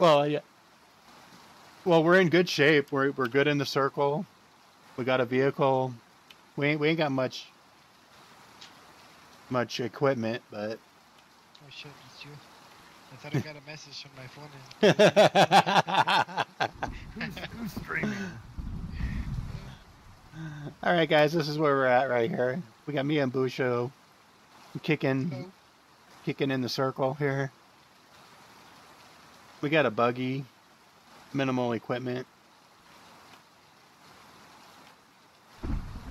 Well, yeah. Well, we're in good shape. We're good in the circle. We got a vehicle. We ain't got much equipment, but. Oh shit! It's you. I thought I got a message on my phone. Who's streaming? All right, guys. This is where we're at right here. We got me and Bushu kicking in the circle here. We got a buggy, minimal equipment,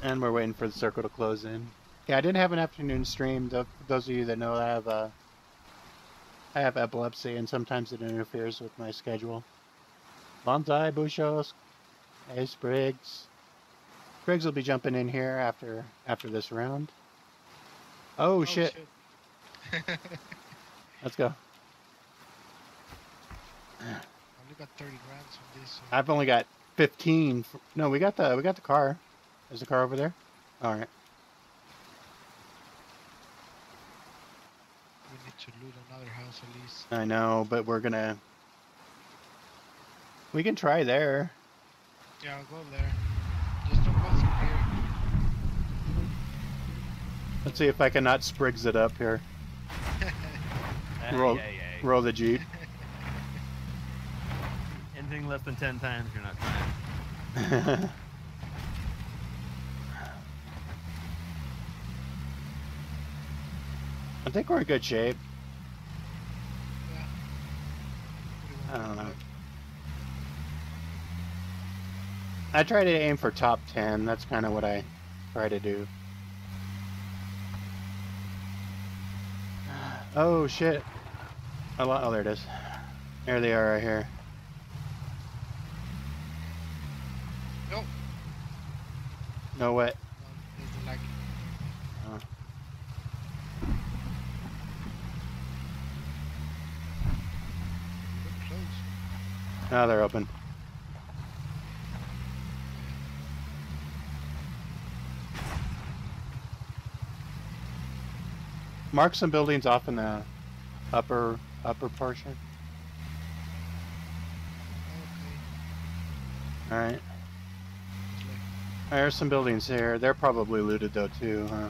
and we're waiting for the circle to close in. Yeah, I didn't have an afternoon stream. Those of you that know, I have epilepsy, and sometimes it interferes with my schedule. Bonsai, Bushu, hey Spriggs. Spriggs will be jumping in here after this round. Oh, shit. Let's go. I only got 30 grams from this. So. I've only got 15. No, we got the car. There's the car over there. All right. We need to loot another house at least. I know, but we're gonna. We can try there. Yeah, I'll go there. Just don't go through here. Let's see if I can not Spriggs it up here. roll the Jeep. Anything less than 10 times, you're not trying. I think we're in good shape. Yeah. I don't know. I try to aim for top 10. That's kind of what I try to do. Oh shit! Oh, there it is. There they are right here. Nope. No what? Now they're open. Mark some buildings off in the upper portion. Okay. All right. There's some buildings here. They're probably looted though too, huh?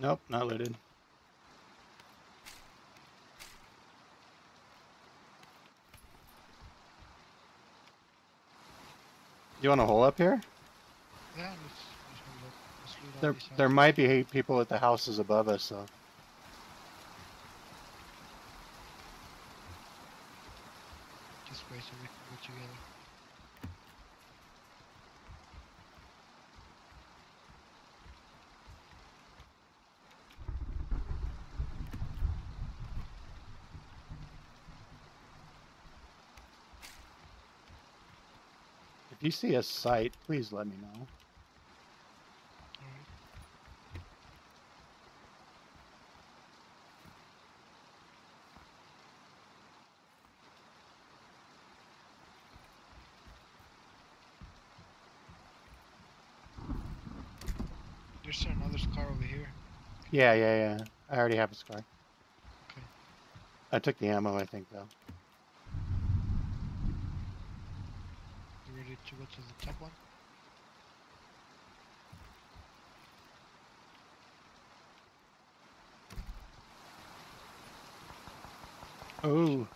Nope, not looted. You want to hole up here? Yeah, let's loot there might be people at the houses above us, though. Just wait so we can go together. If you see a site, please let me know. There's another scar over here. Yeah. I already have a scar. Okay. I took the ammo, I think, though. To go to the top one. Oh.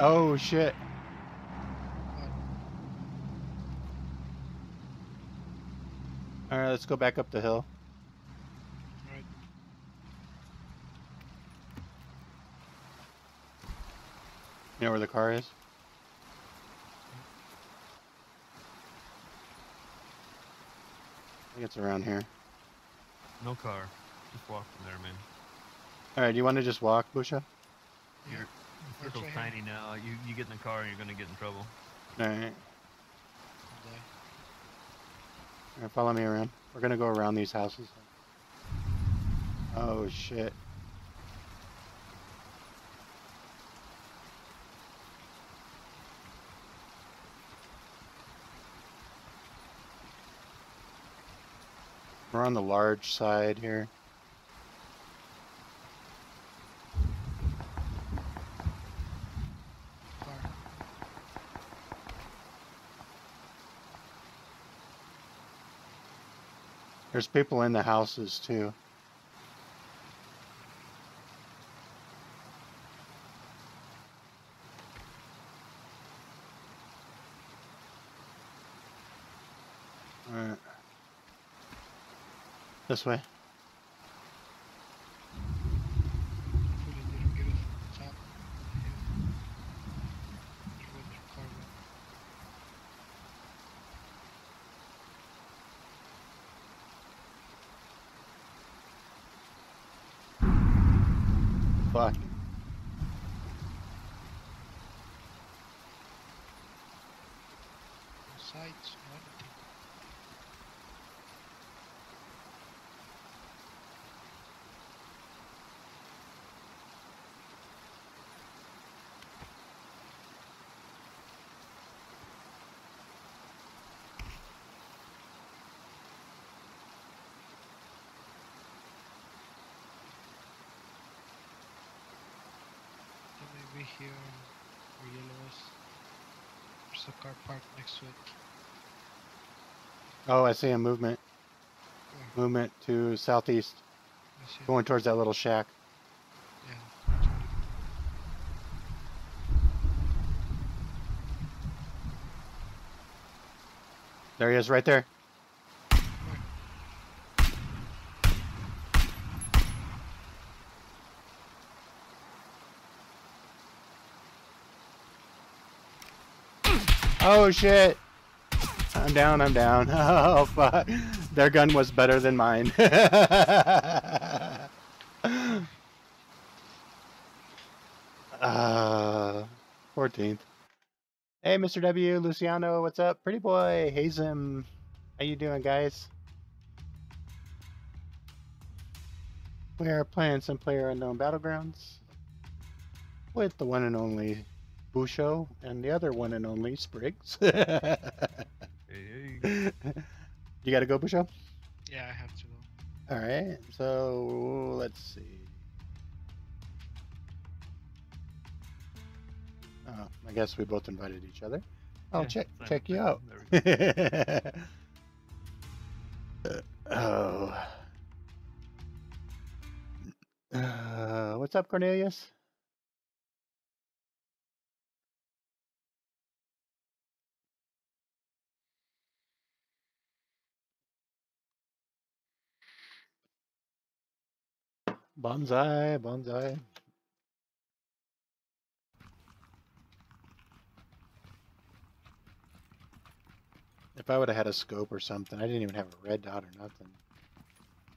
Oh shit. Alright, let's go back up the hill. Alright. You know where the car is? I think it's around here. No car. Just walk from there, man. Alright, do you want to just walk, Bushu? You're so tiny now. You get in the car and you're going to get in trouble. Alright. Alright, follow me around. We're gonna go around these houses. Oh shit. We're on the large side here. There's people in the houses too. All right. This way. Fuck. Here, or yellows. There's a car parked next to it. Oh, I see a movement. Where? Movement to southeast. Going towards that little shack. Yeah. There he is, right there. Oh shit! I'm down, I'm down. Oh fuck. Their gun was better than mine. Uh, 14th. Hey Mr. W, Luciano, what's up? Pretty boy, Hazem. How you doing, guys? We are playing some Player Unknown Battlegrounds with the one and only Bushu and the other one and only Spriggs. Hey. You gotta go, Bushu? Yeah, I have to go. Alright, so let's see. Oh, I guess we both invited each other. I'll check you out. There we go. What's up, Cornelius? Bonsai, bonsai. If I would have had a scope or something, I didn't even have a red dot or nothing.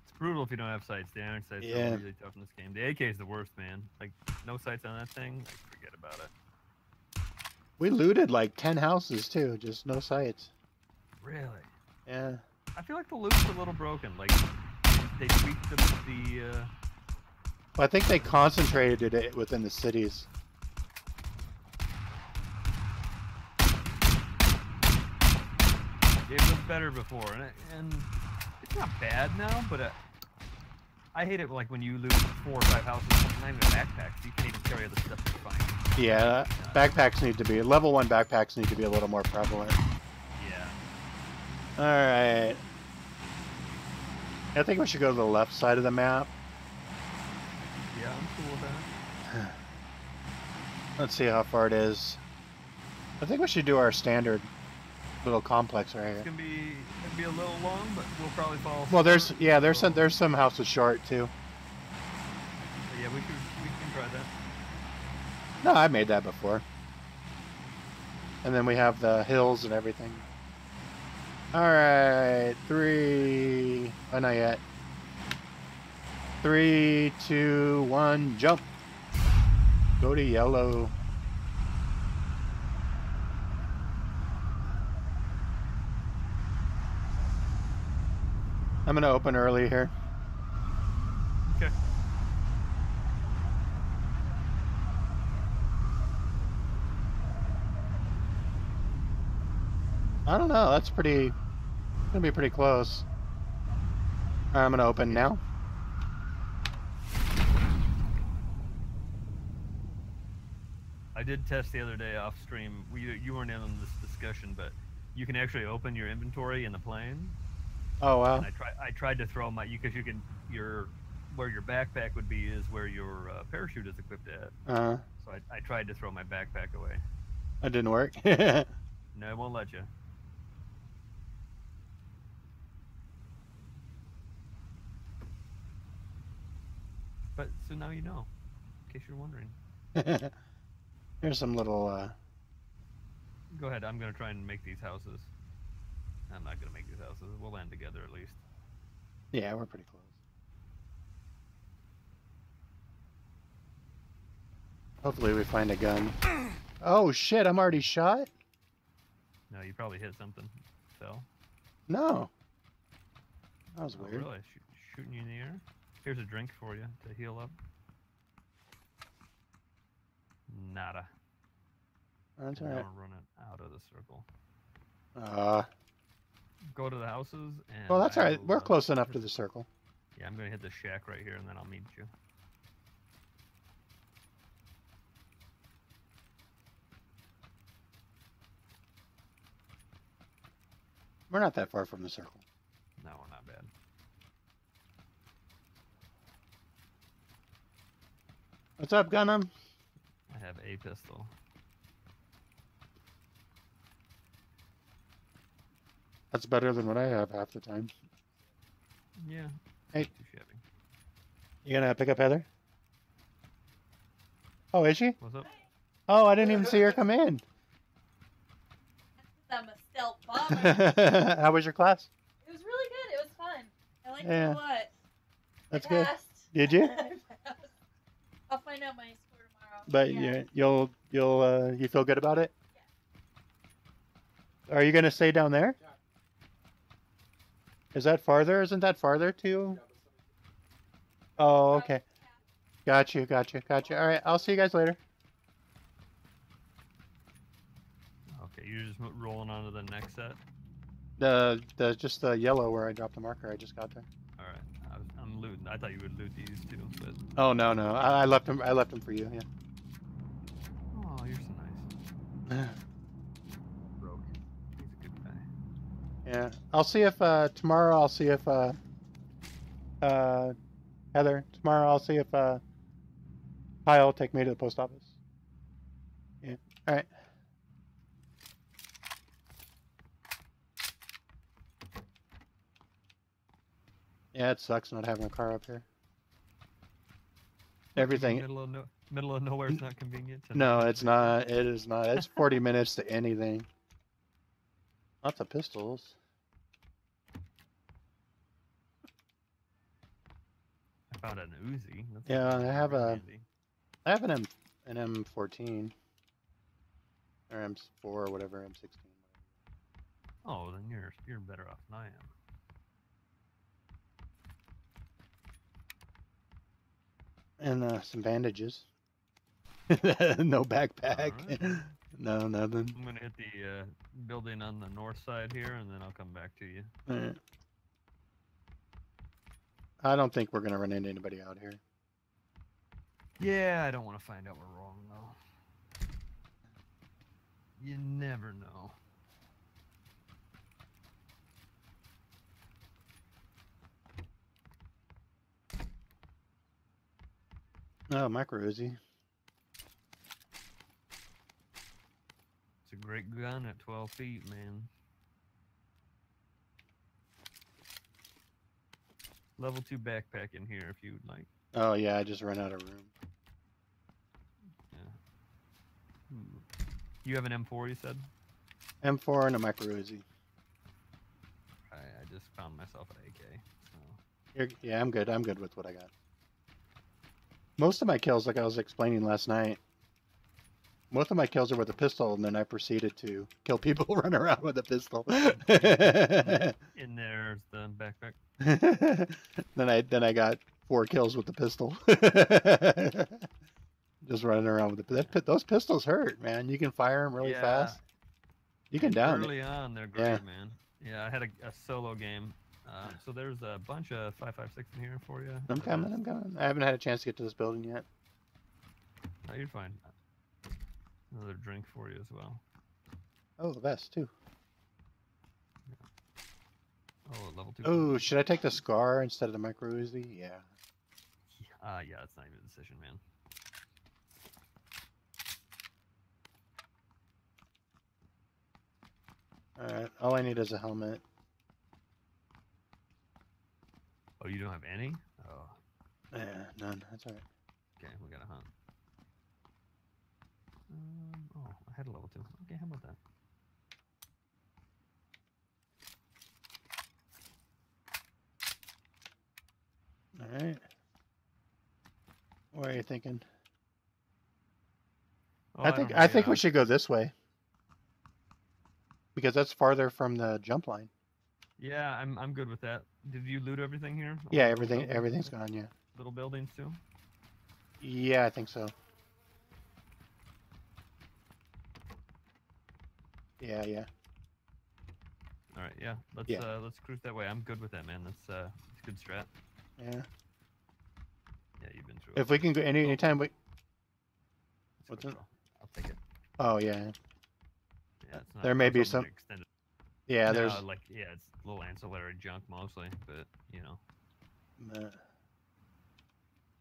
It's brutal if you don't have sights. The iron sights are really tough in this game. The AK is the worst, man. Like, no sights on that thing, like, forget about it. We looted like 10 houses too, just no sights. Really? Yeah. I feel like the loot's a little broken. Like, they tweaked the well, I think they concentrated it within the cities. It was better before, and it's not bad now, but I hate it like when you lose 4 or 5 houses, not even backpacks. You can't even carry other stuff to find. Yeah, backpacks need to be, level 1 backpacks need to be a little more prevalent. Yeah. Alright. I think we should go to the left side of the map. Yeah, I'm cool with that. Let's see how far it is. I think we should do our standard little complex right here. It's gonna be a little long, but we'll probably follow. Well, there's there's some houses short too. Yeah, we can try that. No, I made that before. And then we have the hills and everything. All right, three. Oh, not yet. 3, 2, 1, jump. Go to yellow. I'm gonna open early here. Okay. I don't know. That's pretty. Gonna be pretty close. I'm gonna open now. I did test the other day off stream. You weren't in on this discussion, but you can actually open your inventory in the plane. Oh wow! And I tried to throw my because you can where your backpack would be is where your parachute is equipped at. Uh-huh. So I tried to throw my backpack away. That didn't work. No, it won't let you. But so now you know, in case you're wondering. Here's some little. Go ahead. I'm gonna try and make these houses. I'm not gonna make these houses. We'll land together at least. Yeah, we're pretty close. Hopefully, we find a gun. Oh shit! I'm already shot. No, you probably hit something. Fell. No. That was weird. Really? Shooting you in the air. Here's a drink for you to heal up. Nada. That's all right. I'm running out of the circle. Go to the houses and. Well, that's all right. We're close enough to the circle. Yeah, I'm gonna hit the shack right here, and then I'll meet you. We're not that far from the circle. No, we're not bad. What's up, Gunham? I have a pistol. That's better than what I have half the time. Yeah. Hey. Too shabby. You gonna pick up Heather? Oh, is she? What's up? Oh, I didn't even see her come in. I'm a stealth bomber. How was your class? It was really good. It was fun. I liked it a lot. That's good. Did you? I'll find out my score tomorrow. But yeah. You feel good about it? Yeah. Are you gonna stay down there? Yeah. Is that farther? Isn't that farther too? Oh, okay. Got you, got you, got you. All right, I'll see you guys later. Okay, you're just rolling on to the next set? Just the yellow where I dropped the marker. I just got there. All right, I'm looting. I thought you would loot these too, but. Oh no, no, I left them. I left them for you. Yeah. Oh, you're so nice. Yeah, I'll see if tomorrow. I'll see if Heather tomorrow. I'll see if Kyle will take me to the post office. Yeah. All right. Yeah, it sucks not having a car up here. Everything. Middle of nowhere is not convenient. No, it's not. It is not. It's 40 minutes to anything. Lots of pistols. I found an Uzi. That's I have a, Uzi. I have an M14 or M4 or whatever, M16. Oh, then you're better off than I am. And some bandages. No backpack. All right. No, nothing. I'm gonna hit the building on the north side here, and then I'll come back to you. All right. I don't think we're gonna run into anybody out here. Yeah, I don't want to find out we're wrong though. You never know. Oh, micro Uzi. great gun at 12 feet, man. Level 2 backpack in here if you would like. Oh yeah, I just ran out of room. Yeah. Hmm. You have an M4, you said? M4 and a micro Uzi. I just found myself an AK. So. Yeah, I'm good. I'm good with what I got. Most of my kills, like I was explaining last night, most of my kills are with a pistol, and then I proceeded to kill people running around with a pistol. In there's the backpack. Then I got 4 kills with the pistol. Just running around with the those pistols hurt, man. You can fire them really fast. You can down early on. They're great, man. Yeah, I had a solo game. So there's a bunch of 5.56 in here for you. I'm coming. I'm coming. I haven't had a chance to get to this building yet. Oh, you're fine. Another drink for you as well. Oh, the best, too. Yeah. Oh, level 2. Oh, should I take the scar instead of the micro Uzi? Yeah. Yeah, it's not even a decision, man. Alright, all I need is a helmet. Oh, you don't have any? Oh. Yeah, none. That's alright. Okay, we gotta hunt. Oh, I had a level 2. Okay, how about that? Alright. What are you thinking? Oh, I think we should go this way. Because that's farther from the jump line. Yeah, I'm good with that. Did you loot everything here? Yeah, everything's gone, yeah. Little buildings too? Yeah, I think so. Yeah, yeah. All right, yeah. Let's cruise that way. I'm good with that, man. That's a good strat. Yeah. Yeah, you've been through it. If we can go any time we... What's it? I'll take it. Oh, yeah. Yeah, it's not, there may be some extended. Yeah, no, there's like it's a little ancillary junk mostly, but you know. Nah.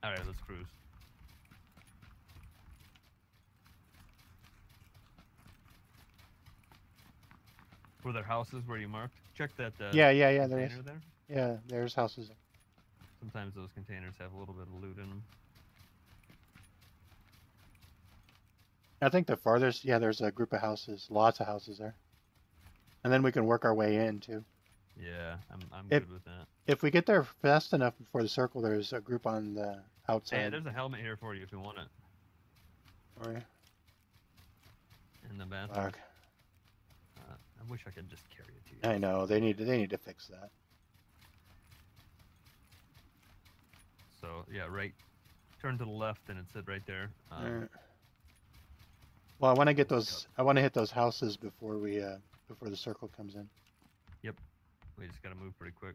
All right, let's cruise. Were there houses where you marked? Check that. Yeah. There. Yeah, there's houses. Sometimes those containers have a little bit of loot in them. I think the farthest, yeah, there's a group of houses, lots of houses there. And then we can work our way in, too. Yeah, I'm good with that. If we get there fast enough before the circle, there's a group on the outside. Hey, there's a helmet here for you if you want it. Where? In the bathroom. Okay. I wish I could just carry it to you. I know, they need to fix that. So, yeah, right. Turn to the left and it said right there. Well, I want to get those. I want to hit those houses before we, before the circle comes in. Yep, we just gotta move pretty quick.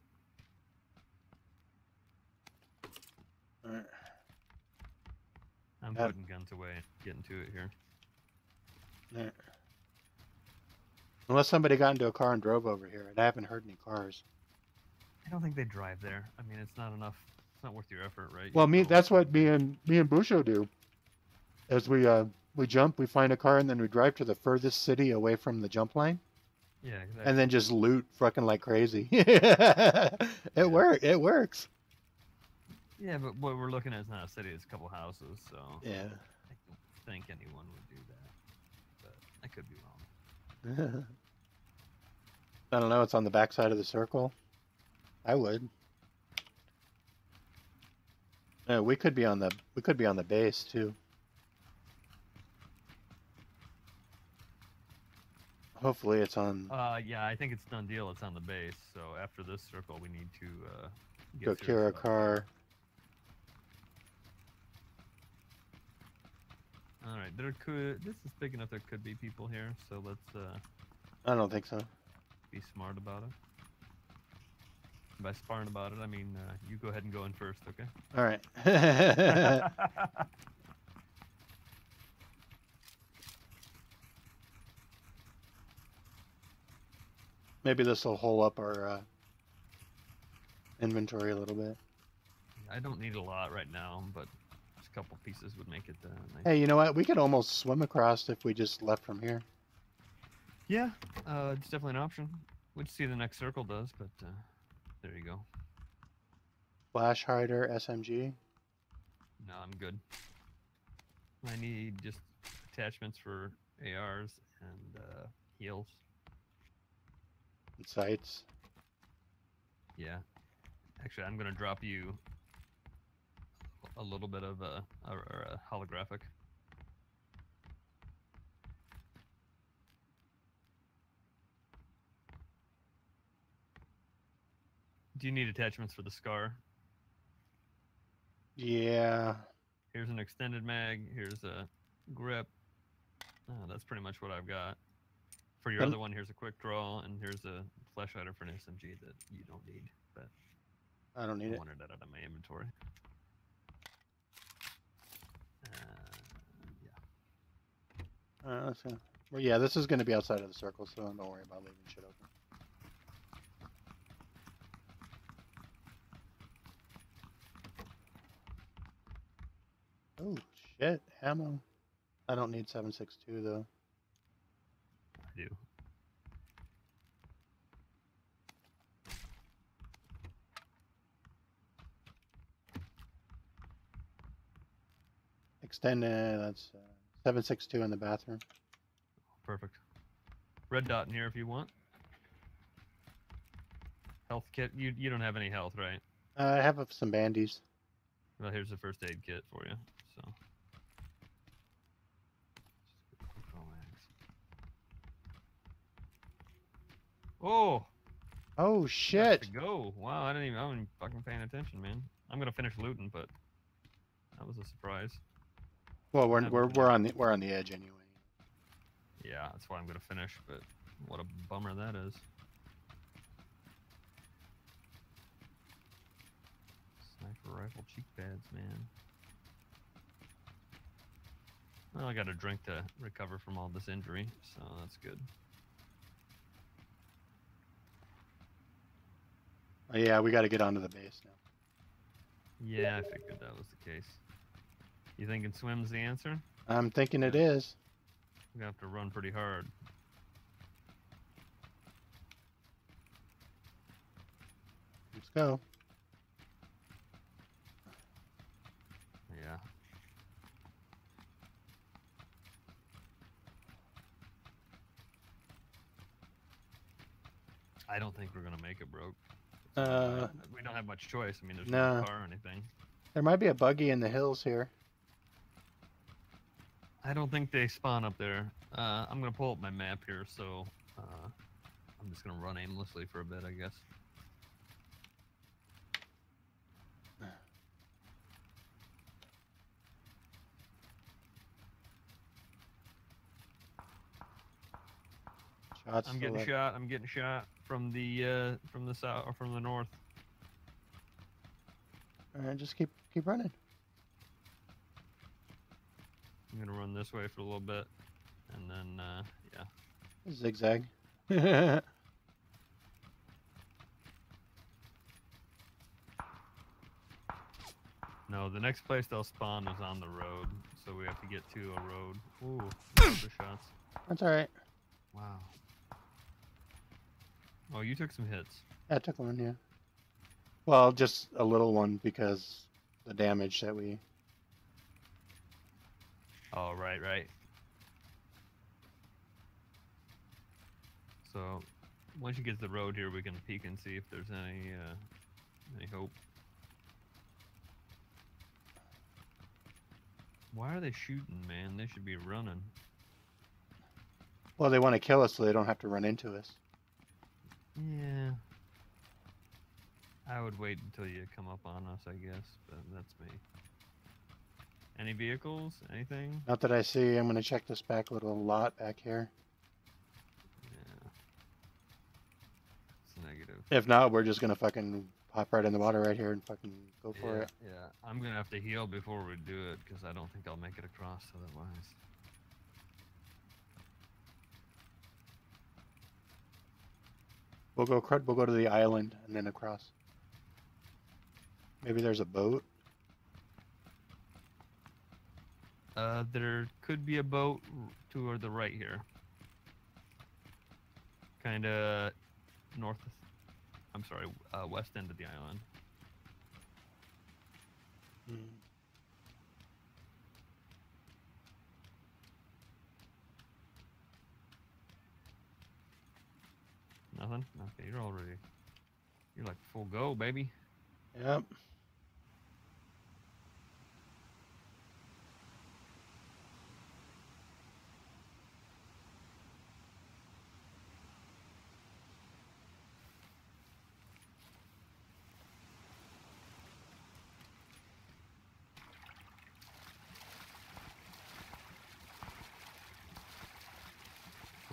All right. I'm putting guns away, getting to it here. All right. Unless somebody got into a car and drove over here, and I haven't heard any cars. I don't think they drive there. I mean, it's not enough. It's not worth your effort, right? Well, that's what me and Bushu do. As we jump, we find a car, and then we drive to the furthest city away from the jump line. Yeah, exactly. And then just loot fucking like crazy. It works. Yeah, but what we're looking at is not a city, it's a couple houses, so... Yeah. I don't think anyone would do that. But I could be wrong. I don't know, it's on the backside of the circle. I would. No, we could be on the base, too. Hopefully it's on... yeah, I think it's done deal. It's on the base. So after this circle, we need to... go cure a car. Alright, there could... This is big enough there could be people here, so let's... I don't think so. Be smart about it. By smart about it, I mean you go ahead and go in first, okay? Alright. Maybe this will hole up our inventory a little bit. I don't need a lot right now, but just a couple pieces would make it nice. Hey, you know what? We could almost swim across if we just left from here. Yeah, it's definitely an option. We'll see the next circle does, but there you go. Flash hider, SMG. No, I'm good. I need just attachments for ARs and heals. And sights. Yeah. Actually, I'm gonna drop you a little bit of a holographic. Do you need attachments for the scar? Yeah. Here's an extended mag. Here's a grip. Oh, that's pretty much what I've got. For your other one, here's a quick draw, and here's a flash hider for an SMG that you don't need. But I don't need it. I wanted that out of my inventory. Yeah. Okay. Well, yeah, this is going to be outside of the circle, so don't worry about leaving shit open. Oh shit, ammo. I don't need 7.62 though. I do. Extended. That's 7.62 in the bathroom. Perfect. Red dot in here if you want. Health kit. You don't have any health, right? I have some bandies. Well, here's the first aid kit for you. So. Oh. Oh shit. Go. Wow, I wasn't even fucking paying attention, man. I'm gonna finish looting, but that was a surprise. Well, we're on the edge anyway. Yeah, that's why I'm gonna finish, but what a bummer that is. Sniper rifle cheek pads, man. Well, I got a drink to recover from all this injury, so that's good. Oh, yeah, we got to get onto the base now. Yeah, I figured that was the case. You thinking swim's the answer? I'm thinking it is. We're going to have to run pretty hard. Let's go. Yeah. I don't think we're going to make it, bro. We don't have much choice. I mean, there's no car or anything. There might be a buggy in the hills here. I don't think they spawn up there. I'm going to pull up my map here, so I'm just going to run aimlessly for a bit, I guess. I'm getting shot. I'm getting shot from the south or from the north. All right, just keep running. I'm gonna run this way for a little bit, and then yeah. Zigzag. No, the next place they'll spawn is on the road, so we have to get to a road. Ooh, the shots. That's all right. Wow. Oh, you took some hits. I took one, yeah. Well, just a little one because the damage that we... Oh, right, right. So, once you get to the road here, we can peek and see if there's any hope. Why are they shooting, man? They should be running. Well, they want to kill us so they don't have to run into us. Yeah. I would wait until you come up on us, I guess, but that's me. Any vehicles? Anything? Not that I see. I'm going to check this back little lot back here. Yeah. It's negative. If not, we're just going to fucking pop right in the water right here and fucking go for it. Yeah, I'm going to have to heal before we do it because I don't think I'll make it across otherwise. We'll go to the island and then across. Maybe there's a boat. There could be a boat to the right here. kind of north. I'm sorry, west end of the island. Mm. Nothing? Okay, you're already. You're like full go, baby. Yep.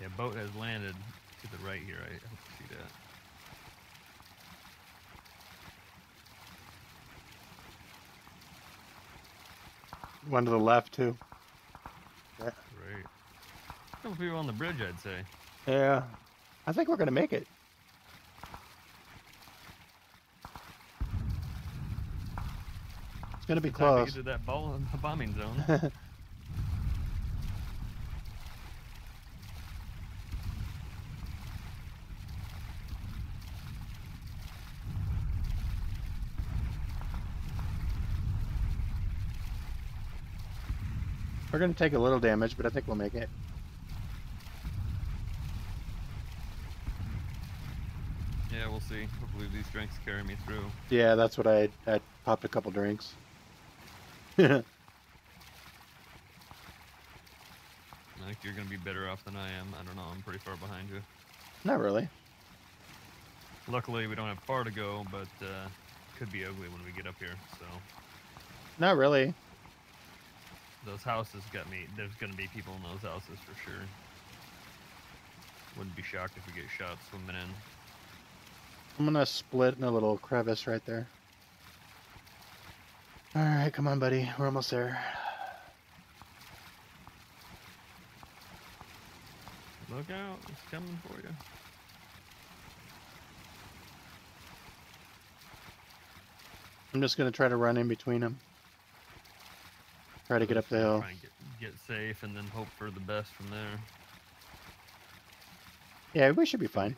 Yeah, boat has landed to the right here. I hope you see that. One to the left, too. Yeah. Right. A couple people on the bridge, I'd say. Yeah. I think we're going to make it. It's going to be close. Get to that bombing zone. We're going to take a little damage, but I think we'll make it. Yeah, we'll see. Hopefully these drinks carry me through. Yeah, that's what I popped a couple drinks. I think you're going to be better off than I am. I don't know. I'm pretty far behind you. Not really. Luckily, we don't have far to go, but could be ugly when we get up here. So. Not really. Those houses got me. There's gonna be people in those houses for sure. Wouldn't be shocked if we get shot swimming in. I'm gonna split in a little crevice right there. All right, come on, buddy. We're almost there. Look out! It's coming for you. I'm just gonna try to run in between them. Try to get up the hill. Try and get safe and then hope for the best from there. Yeah, we should be fine.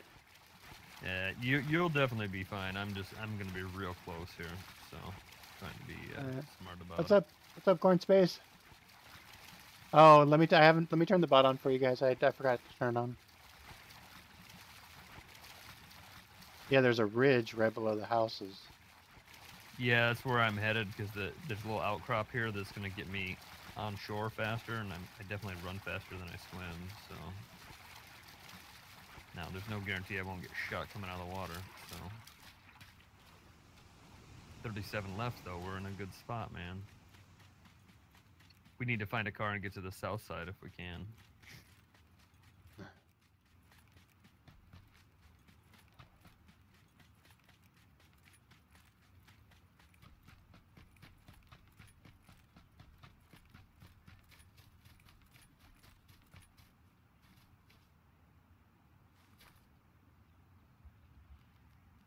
Yeah, you'll definitely be fine. I'm gonna be real close here, so trying to be smart about it. What's up? What's up, Corn Space? Oh, let me turn the bot on for you guys. I forgot to turn it on. Yeah, there's a ridge right below the houses. Yeah, that's where I'm headed because there's a little outcrop here that's going to get me on shore faster, and I definitely run faster than I swim, so... Now, there's no guarantee I won't get shot coming out of the water, so... 37 left, though. We're in a good spot, man. We need to find a car and get to the south side if we can.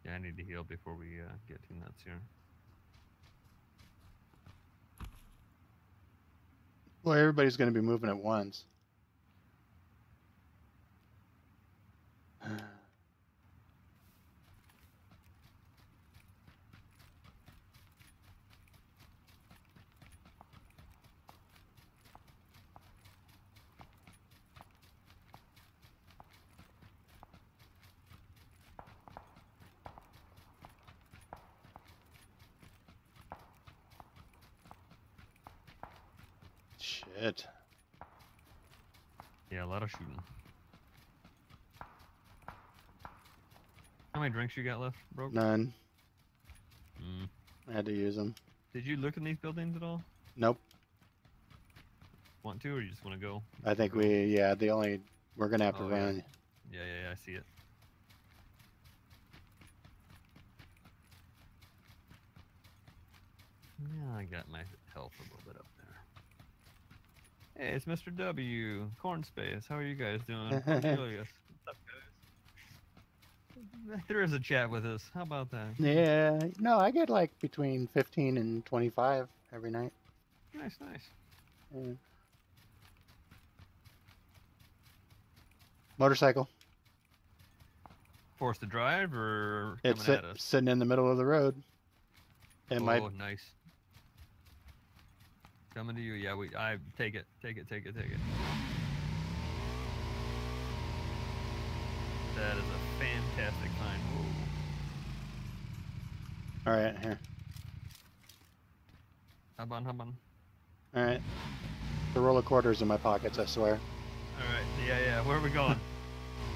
I need to heal before we get to nuts here. Well, everybody's going to be moving at once. Yeah, a lot of shooting. How many drinks you got left, bro? None. Mm. I had to use them. Did you look in these buildings at all? Nope. Want to, or you just want to go? I think we, yeah, we're gonna have to run. Yeah. Yeah, I see it. Yeah, I got my health a little bit up. Hey, it's Mr. W. Corn Space. How are you guys doing? What's up, guys? There is a chat with us. How about that? Yeah. No, I get like between 15 and 25 every night. Nice, nice. Yeah. Motorcycle. Force to drive or coming at us? It's sitting in the middle of the road. It might... nice. Coming to you, yeah. I take it, take it. That is a fantastic find. Whoa. All right, here. Hop on. All right. The roll of quarters in my pockets, I swear. All right, yeah. Where are we going?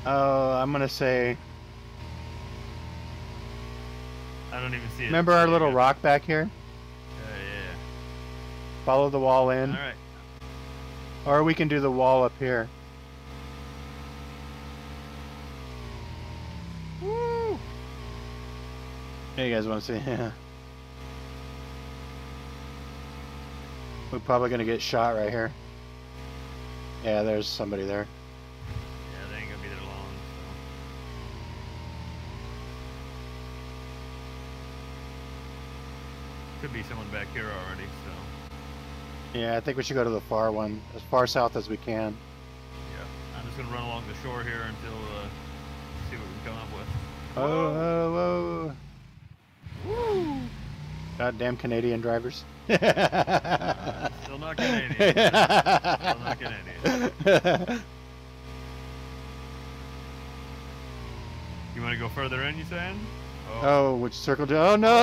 Oh, I'm gonna say. I don't even see it. Remember our little rock back here? Yeah. Follow the wall in. All right. Or we can do the wall up here. Woo! Hey, you guys want to see? Yeah. We're probably gonna get shot right here. Yeah, there's somebody there. Yeah, they ain't gonna be there long. So. Could be someone back here already. So. Yeah, I think we should go to the far one, as far south as we can. Yeah, I'm just gonna run along the shore here until see what we can come up with. Whoa! Woo! Goddamn Canadian drivers. Still not Canadian. You want to go further in, you saying? Oh, which circle? Oh, no!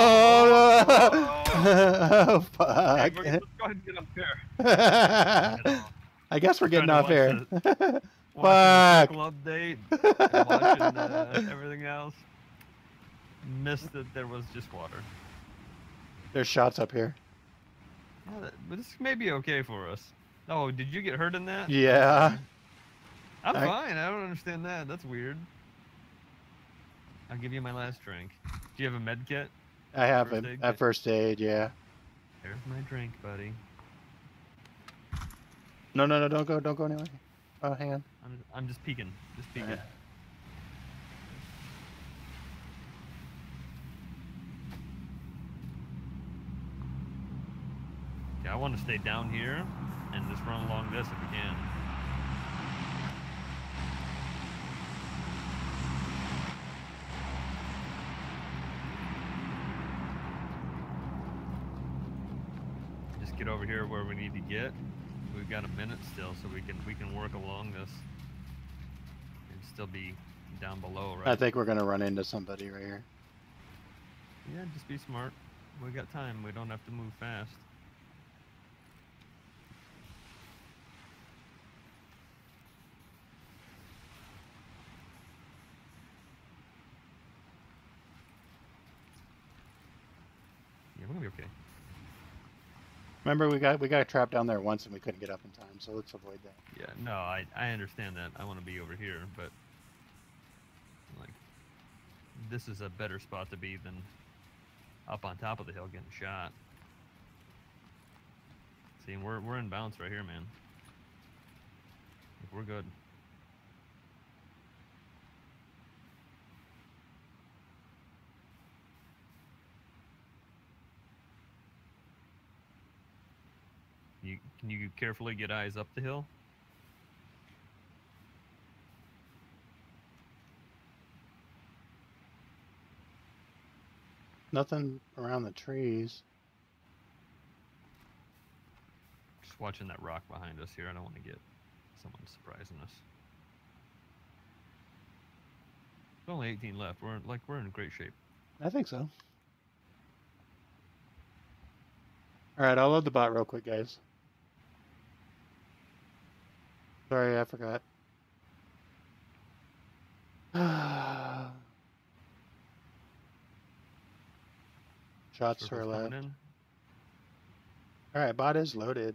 Oh, fuck. Hey, let's go ahead and get up here. I guess we're getting off air. Fuck. Club date. Watching everything else. Missed that there was just water. There's shots up here. Yeah, but this may be okay for us. Oh, did you get hurt in that? Yeah. I'm fine. I don't understand that. That's weird. I'll give you my last drink. Do you have a med kit? I have a first aid, yeah. Here's my drink, buddy. No, don't go anywhere. Oh, hang on. I'm just peeking. All right. I want to stay down here and just run along this if we can. Just get over here where we need to get. We've got a minute still, so we can work along this and still be down below, right? I think we're gonna run into somebody right here. Yeah, just be smart. We got time. We don't have to move fast. We're gonna be okay. Remember, we got trapped down there once and we couldn't get up in time, so let's avoid that. Yeah, no, I understand that. I want to be over here, but like this is a better spot to be than up on top of the hill getting shot. See, we're in bounce right here, man. We're good. Can you carefully get eyes up the hill? Nothing around the trees. Just watching that rock behind us here. I don't want to get someone surprising us. There's only 18 left. We're in great shape. I think so. All right, I'll load the bot real quick, guys. Sorry, I forgot. Shots are left. All right, bot is loaded.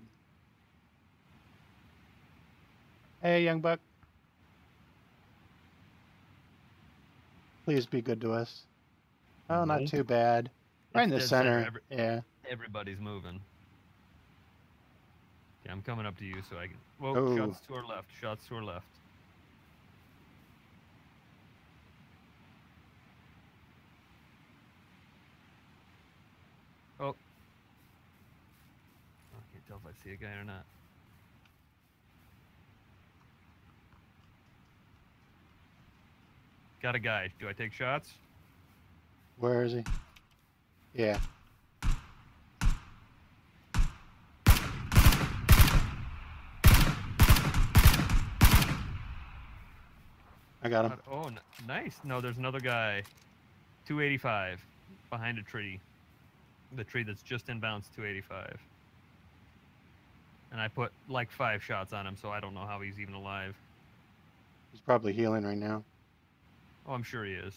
Hey, young buck. Please be good to us. Oh, not too bad. Right in the center. Yeah. Everybody's moving. Yeah, I'm coming up to you so I can... Whoa, oh. Shots to our left. Oh. I can't tell if I see a guy or not. Got a guy. Do I take shots? Where is he? Yeah. I got him. Oh, nice. No, there's another guy. 285 behind a tree. The tree that's just inbounds 285. And I put like 5 shots on him, so I don't know how he's even alive. He's probably healing right now. Oh, I'm sure he is.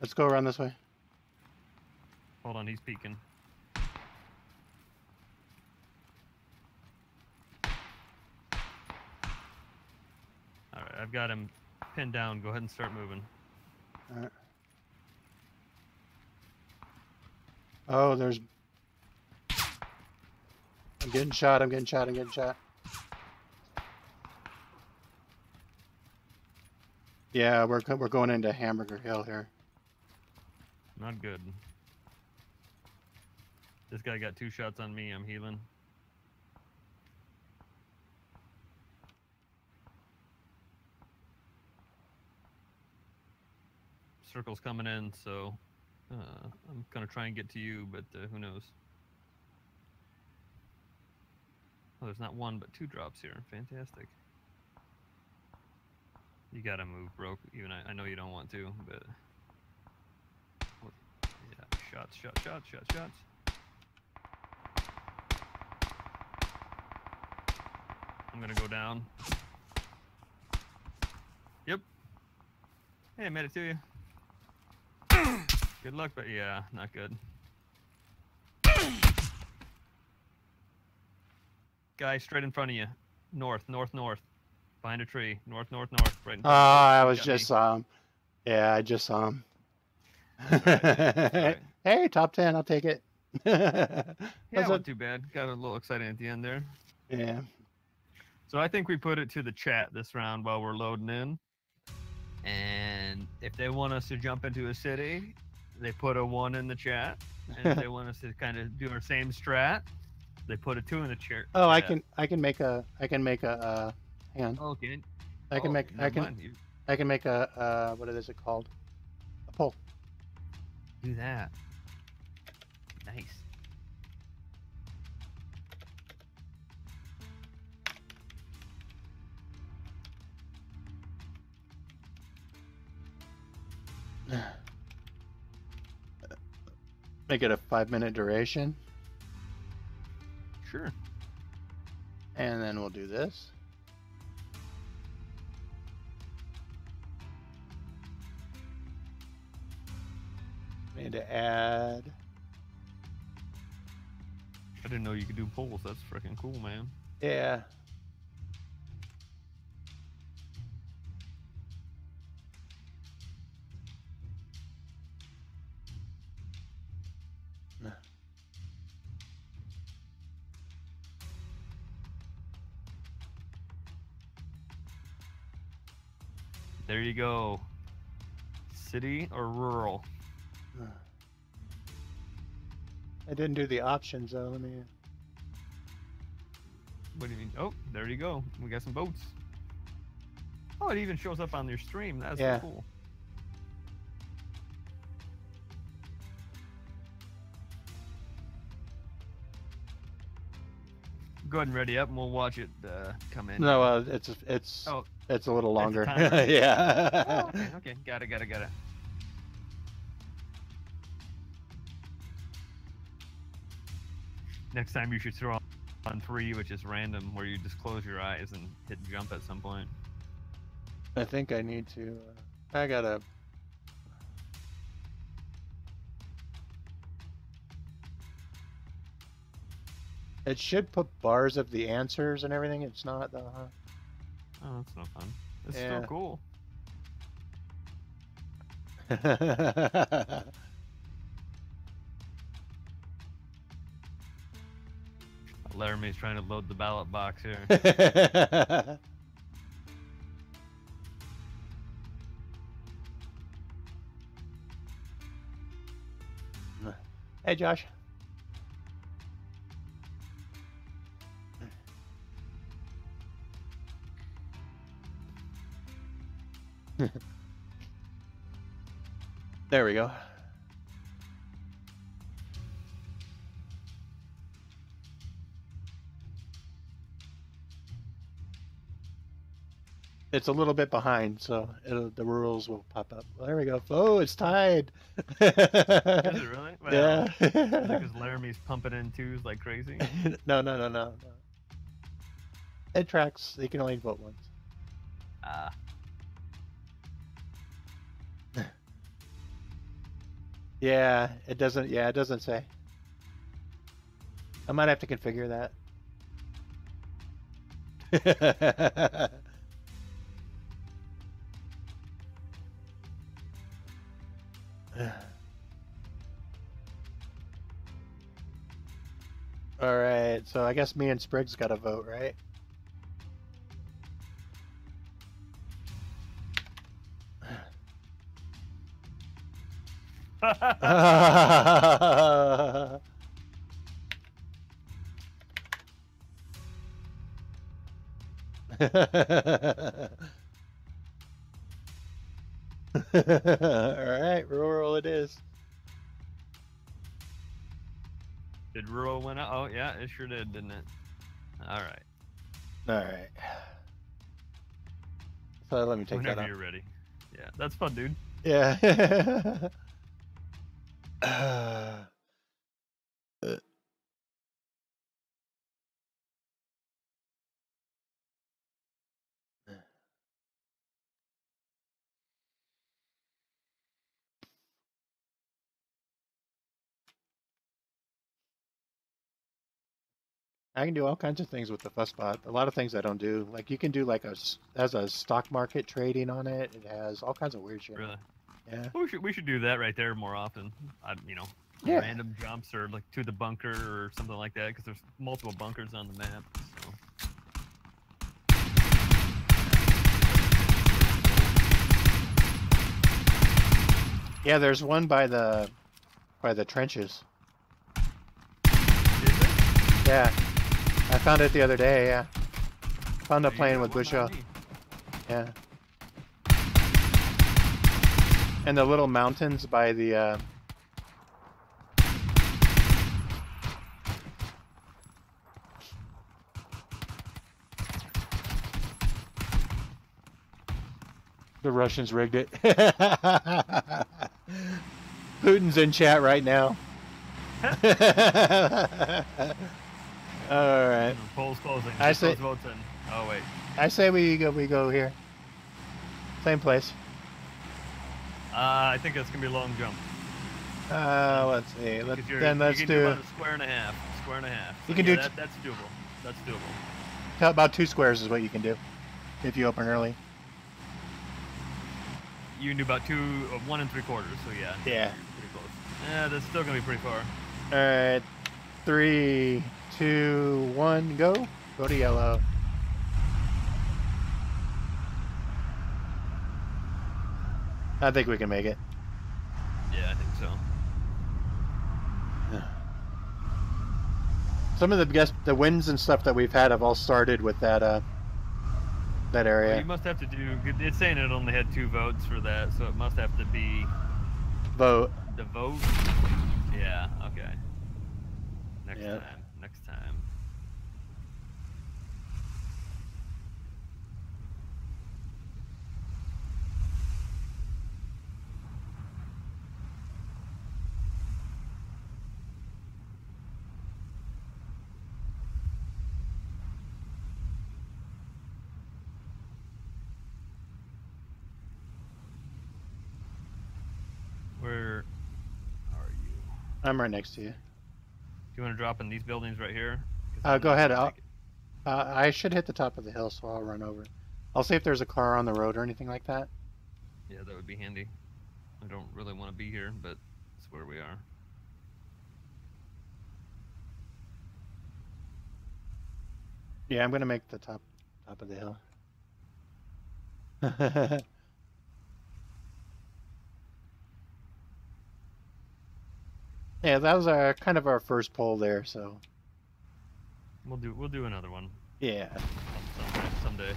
Let's go around this way. Hold on, he's peeking. Alright, I've got him pinned down. Go ahead and start moving. Alright. Oh, there's... I'm getting shot, I'm getting shot. Yeah, we're going into Hamburger Hill here. Not good. This guy got 2 shots on me, I'm healing. Circle's coming in, so I'm gonna try and get to you, but who knows. Oh, there's not 1, but 2 drops here. Fantastic. You gotta move, bro. Even I know you don't want to, but... Yeah, shots. I'm gonna go down. Yep. Hey, I made it to you. Good luck, but yeah, not good. Guy straight in front of you. North. Behind a tree. North. Right in front of you. I just saw him. That's all right. That's all right. Hey, top 10, I'll take it. Yeah, not too bad. Got a little exciting at the end there. Yeah. So I think we put it to the chat this round while we're loading in. And if they want us to jump into a city, they put a 1 in the chat. And if they want us to kind of do our same strat, they put a 2 in the chair. Oh, yeah. I can make a hang on. Oh, okay. I can make a what is it called? A poll. Do that. Nice. Make it a 5-minute duration. Sure. And then we'll do this. I need to add... I didn't know you could do polls. That's freaking cool, man. Yeah. There you go. City or rural? I didn't do the options though. Let me. What do you mean? Oh, there you go. We got some boats. Oh, it even shows up on your stream. That's cool. Go ahead and ready up, and we'll watch it come in. No, it's a little longer. Yeah. Oh, okay, got it. Next time you should throw on 3, which is random, where you just close your eyes and hit jump at some point. I think I need to. I gotta. It should put bars of the answers and everything. It's not, Oh, that's no fun. It's still cool. Laramie's trying to load the ballot box here. Hey, Josh. There we go. It's a little bit behind, so it'll, the rules will pop up. Well, there we go. Oh, it's tied. Is it really? Well, yeah. Because Laramie's pumping in twos like crazy. No. It tracks. You can only vote once. Ah. Yeah, it doesn't. Yeah, it doesn't say. I might have to configure that. All right, so I guess me and Spriggs got a vote, right? All right, rural it is. Did rural win out? Oh yeah, it sure did, didn't it? All right. All right. So let me take that out. Whenever you're ready. Yeah, that's fun, dude. Yeah. I can do all kinds of things with the FussBot. A lot of things I don't do. Like you can do like a stock market trading on it. It has all kinds of weird shit. Really? Yeah. Well, we should do that right there more often. You know, yeah. Random jumps or like to the bunker or something like that, because there's multiple bunkers on the map. So. Yeah, there's one by the trenches. Is it? Yeah. I found it the other day, yeah. Found it playing with Bushu. Yeah. And the little mountains by the, the Russians rigged it. Putin's in chat right now. All right. Polls closing. I say. Votes in. Oh wait. I say we go here. Same place. I think that's gonna be a long jump. Let's see. Let's do about a square and a half. Square and a half. So you can do that. That's doable. That's doable. About 2 squares is what you can do, if you open early. You can do about 1 3/4. So yeah. Yeah. Pretty close. Yeah, that's still gonna be pretty far. All right. 3, 2, 1, go. Go to yellow. I think we can make it. Yeah, I think so. Some of the wins and stuff that we've had have all started with that that area. Well, you must have to do. It's saying it only had 2 votes for that, so it must have to be vote. The vote. Yeah. Okay. Next time. Next time. Where are you? I'm right next to you. You want to drop in these buildings right here? Go ahead. I should hit the top of the hill, so I'll run over. I'll see if there's a car on the road or anything like that. Yeah, that would be handy. I don't really want to be here, but it's where we are. Yeah, I'm going to make the top of the hill. Yeah, that was our kind of our first poll there, so we'll do another one. Yeah, someday.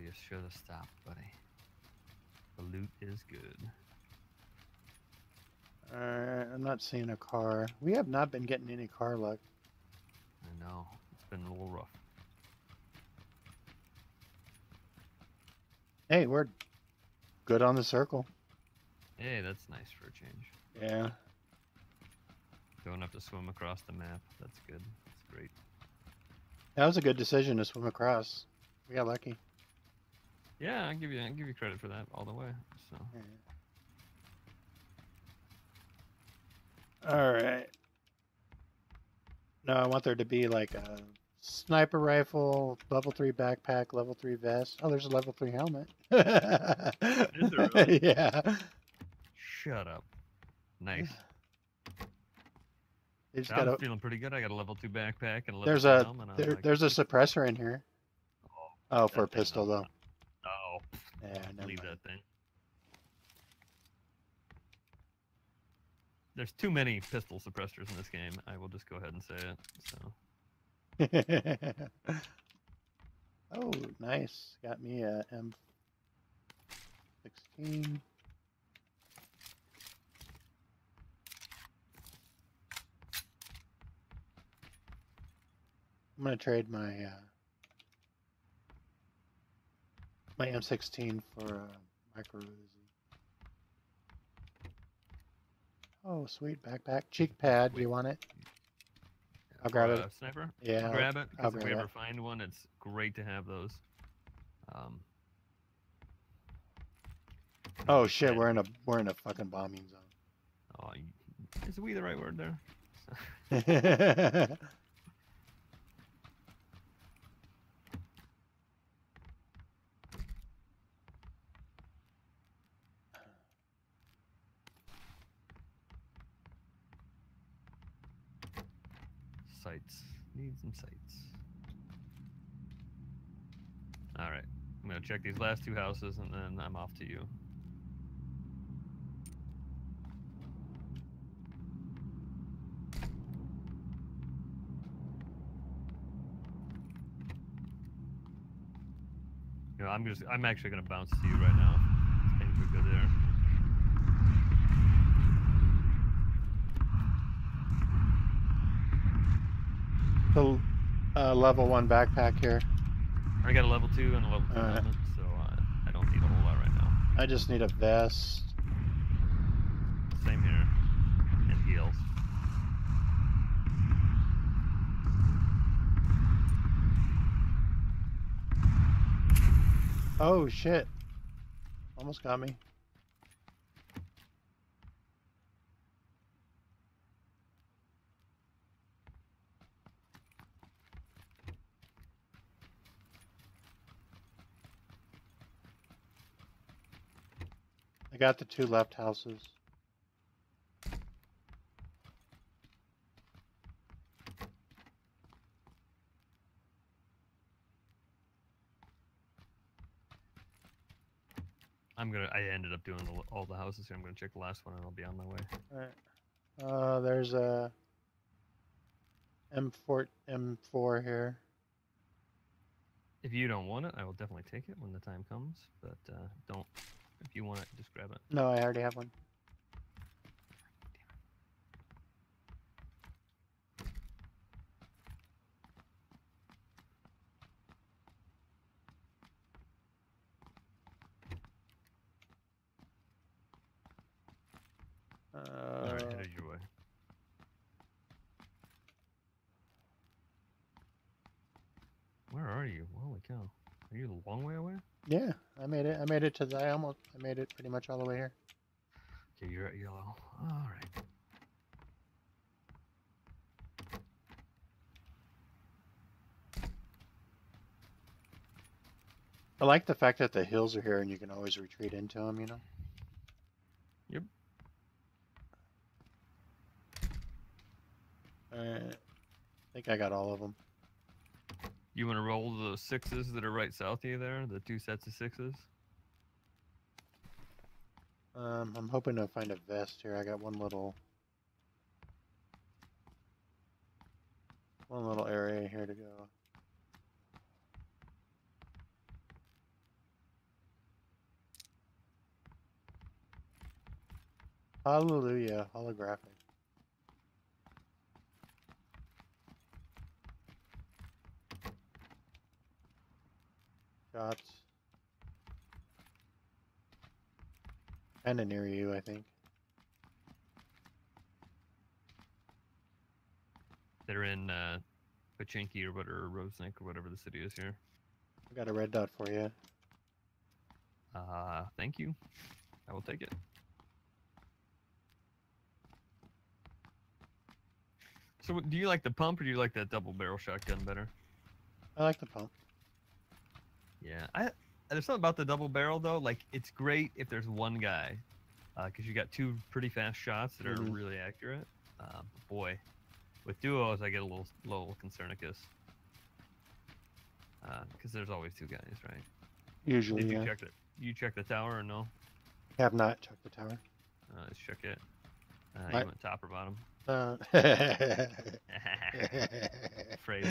you should have stopped, buddy. The loot is good. I'm not seeing a car. We have not been getting any car luck. I know. It's been a little rough. Hey, we're good on the circle. Hey, that's nice for a change. Yeah. Don't have to swim across the map. That's good. That's great. That was a good decision to swim across. We got lucky. Yeah, I'll give you credit for that all the way. So. Yeah. All right. No, I want there to be like a sniper rifle, level 3 backpack, level 3 vest. Oh, there's a level 3 helmet. Is there really? Yeah. Shut up. Nice. I'm feeling pretty good. I got a level 2 backpack and a level 3 helmet. There's a suppressor in here. Oh, for a pistol though. Oh. Yeah, leave that thing. There's too many pistol suppressors in this game. I will just go ahead and say it. So. Oh, nice. Got me a M16. I'm gonna trade my my M16 for a micro Uzi. Oh, sweet backpack, cheek pad. Do you want it? I'll grab it. Sniper. Yeah. I'll grab it. If we ever find one, it's great to have those. Oh shit, we're in a fucking bombing zone. Oh, is we the right word there? Sights. Need some sights. Alright. I'm going to check these last two houses and then I'm off to you. You know, I'm actually going to bounce to you right now. Things are good there. The level 1 backpack here. I got a level 2 and a level 3 helmet, so I don't need a whole lot right now. I just need a vest. Same here. And heels. Oh shit. Almost got me. Got the 2 left houses. I ended up doing all the houses here. I'm gonna check the last one and I'll be on my way. All right. There's a M4 here. If you don't want it, I will definitely take it when the time comes, but don't. If you want it, just grab it. No, I already have one. All right, headed your way. Where are you? Holy cow! Are you a long way away? Yeah, I made it to the. I made it pretty much all the way here. Okay, you're at yellow. All right. I like the fact that the hills are here and you can always retreat into them. You know. Yep. I think I got all of them. You want to roll the 6s that are right south of you there? The 2 sets of 6s? I'm hoping to find a vest here. I got one little area here to go. Hallelujah, holographic. Shots. Kinda near you, I think. They're in Pochinki or whatever, Rosenick or whatever the city is here. I got a red dot for you. Thank you. I will take it. So, do you like the pump or do you like that double barrel shotgun better? I like the pump. Yeah, there's something about the double barrel though. Like, it's great if there's one guy, because you got two pretty fast shots that are really accurate. But boy, with duos, I get a little concernicus. Because there's always two guys, right? Usually, yeah. You check the tower or no? I have not checked the tower. Let's check it. You went top or bottom? Phrase.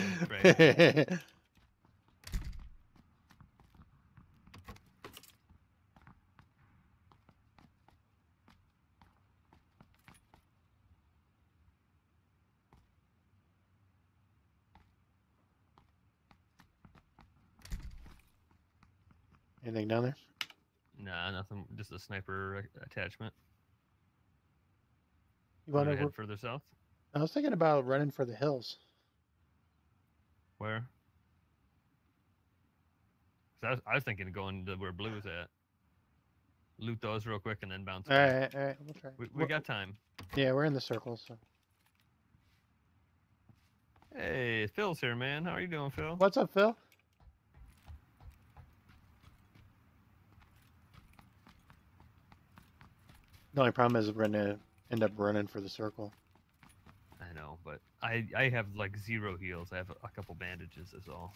Anything down there? Nah, nothing. Just a sniper attachment. You want to head further south? I was thinking about running for the hills. Where? I was thinking of going to where Blue is at. Loot those real quick and then bounce back. All right, we'll try. We got time. Yeah, we're in the circle. So. Hey, Phil's here, man. How are you doing, Phil? What's up, Phil? The only problem is we're gonna end up running for the circle. I know, but I have like zero heals. I have a couple bandages, is all.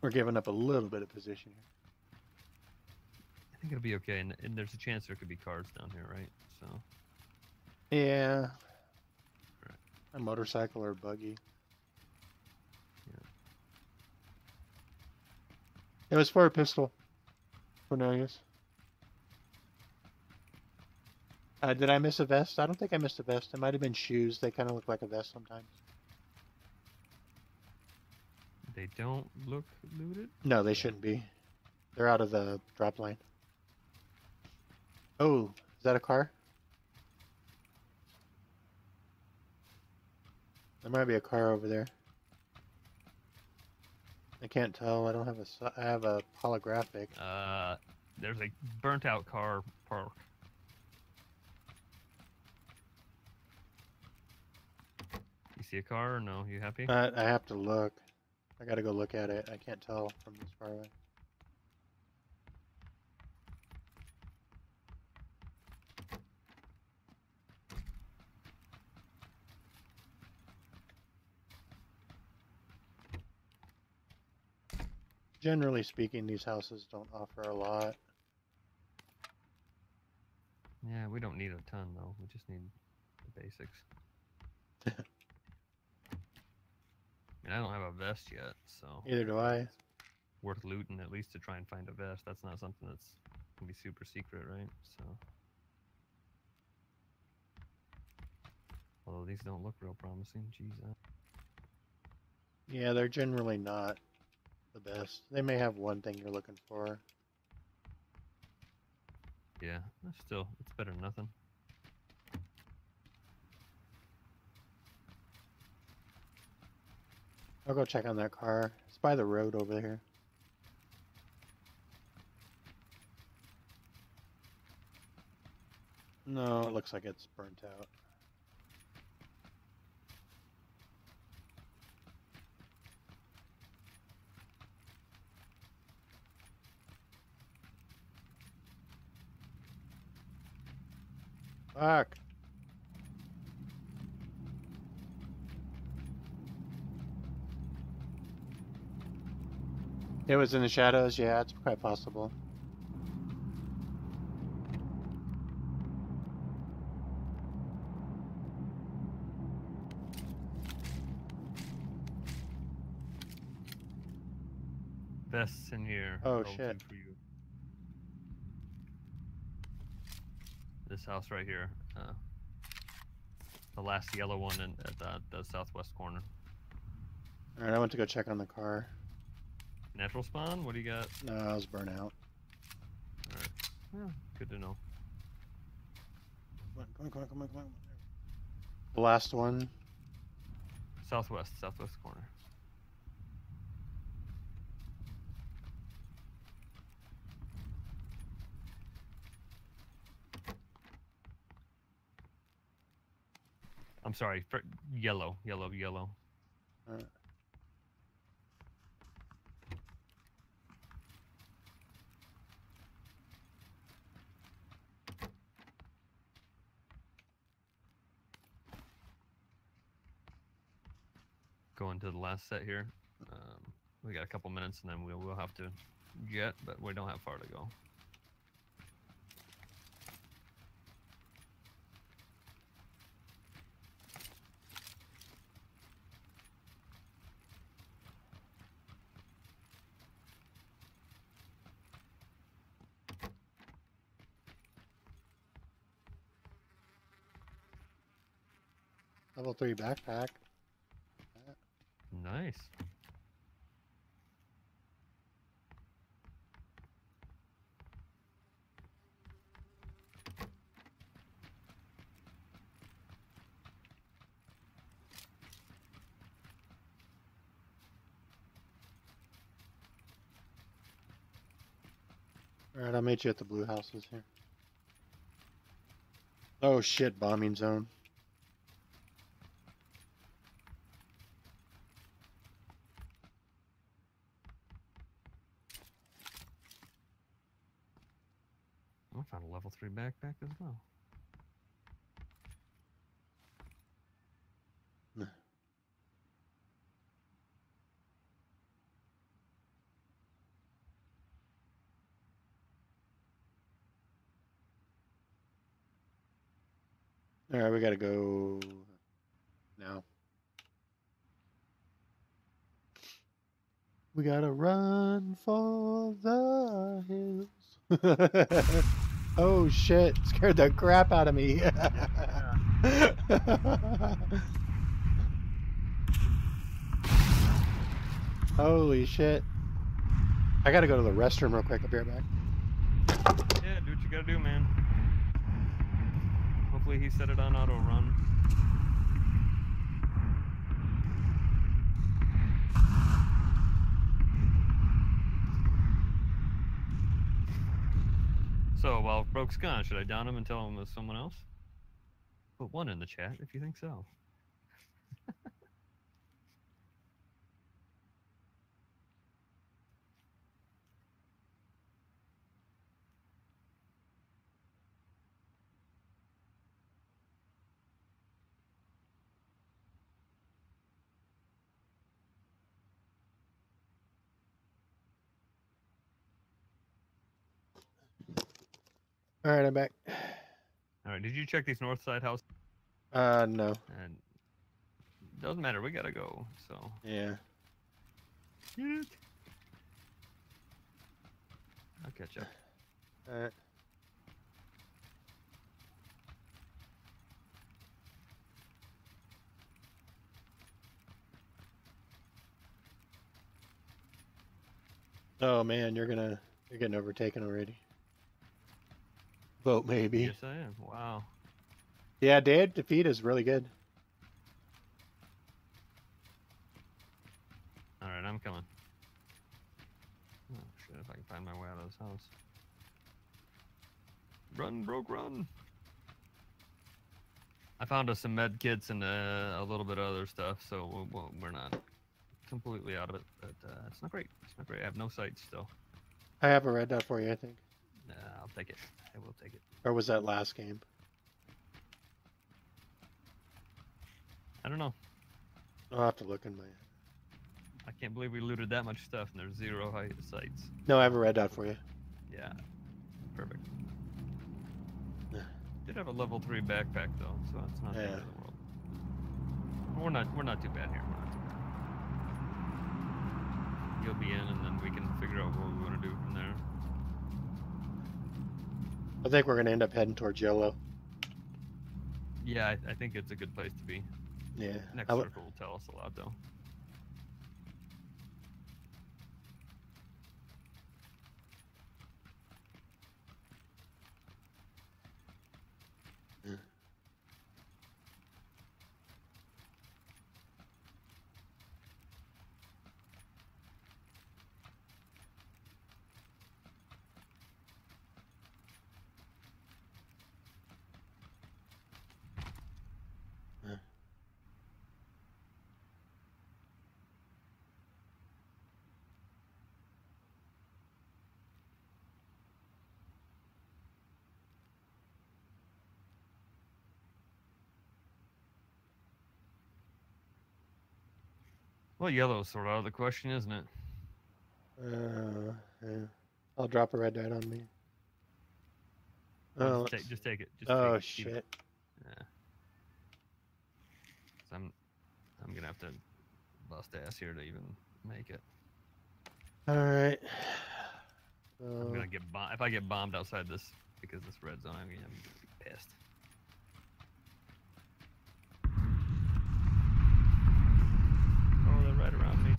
We're giving up a little bit of position here. I think it'll be okay, and there's a chance there could be cars down here, right? So. Yeah. All right. A motorcycle or a buggy. It was for a pistol, Cornelius. Did I miss a vest? I don't think I missed a vest. It might have been shoes. They kind of look like a vest sometimes. They don't look looted? No, they shouldn't be. They're out of the drop line. Oh, is that a car? There might be a car over there. I can't tell. I don't have a. I have a holographic. There's a burnt-out car park. You see a car? Or no, you happy? I have to look. I gotta go look at it. I can't tell from this far away. Generally speaking, these houses don't offer a lot. Yeah, we don't need a ton, though. We just need the basics. I mean, I don't have a vest yet, so... Neither do I. It's worth looting, at least, to try and find a vest. That's not something that's going to be super secret, right? So... Although these don't look real promising. Jeez. Yeah, they're generally not the best. They may have one thing you're looking for. Yeah, still, it's better than nothing. I'll go check on that car. It's by the road over here. No, it looks like it's burnt out. Fuck. It was in the shadows, yeah, it's quite possible. nests in here. Oh shit. For you. This house right here. The last yellow one in, at the southwest corner. Alright, I went to go check on the car. Natural spawn? What do you got? No, I was burnt out. Alright. Yeah, good to know. Come on, come on, come on, come on. The last one. Southwest, southwest corner. I'm sorry, yellow, yellow, yellow. All right. Going to the last set here. We got a couple minutes and then we'll have to jet, but we don't have far to go. Level 3 backpack. Nice. All right, I'll meet you at the blue houses here. Oh shit, bombing zone. Backpack as well. Nah. All right, we gotta go now. We gotta run for the hills. Oh shit, scared the crap out of me. Holy shit. I gotta go to the restroom real quick. I'll be right back. Yeah, do what you gotta do, man. Hopefully he set it on auto run. So, while Broke's gone, should I down him and tell him there's someone else? Put one in the chat if you think so. All right, I'm back. All right, did you check these north side houses? No. And doesn't matter. We gotta go. So. Yeah. Shoot. I'll catch up. All right. Oh man, you're getting overtaken already. Vote maybe. Yes, I am. Wow. Yeah, day of defeat is really good. All right, I'm coming. Oh shit! If I can find my way out of this house. Run, Broke, run! I found us some med kits and a little bit of other stuff, so we're not completely out of it, but it's not great. It's not great. I have no sight still. I have a red dot for you, I think. Nah, I'll take it. I will take it. Or was that last game? I don't know. I'll have to look in my... I can't believe we looted that much stuff and there's zero height sites. No, I have a red dot for you. Yeah. Perfect. Did have a level 3 backpack though, so it's not the end of the world. We're not too bad here. We're not too bad. he'll be in, and then we can figure out what we want to do from there. I think we're going to end up heading towards yellow. Yeah, I think it's a good place to be. Yeah. Next circle will tell us a lot, though. Well, yellow's sort of out of the question, isn't it? Yeah. I'll drop a red dot on me. Oh, just take it. Just oh, take shit. It. Yeah. So I'm going to have to bust ass here to even make it. All right. I'm going to get bombed. If I get bombed outside this, because this red zone, I'm going to be pissed. Right around me.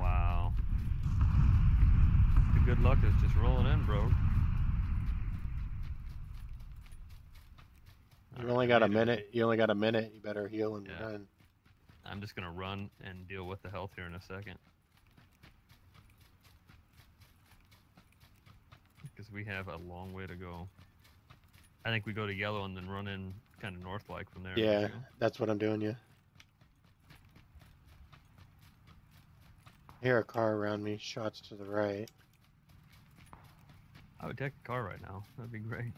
Wow. The good luck is just rolling in, bro. You only got a minute. You only got a minute. You better heal and run. I'm just going to run and deal with the health here in a second. Because we have a long way to go. I think we go to yellow and then run in kind of north-like from there. Yeah, that's what I'm doing, yeah. I hear a car around me, shots to the right. I would take the car right now. That'd be great.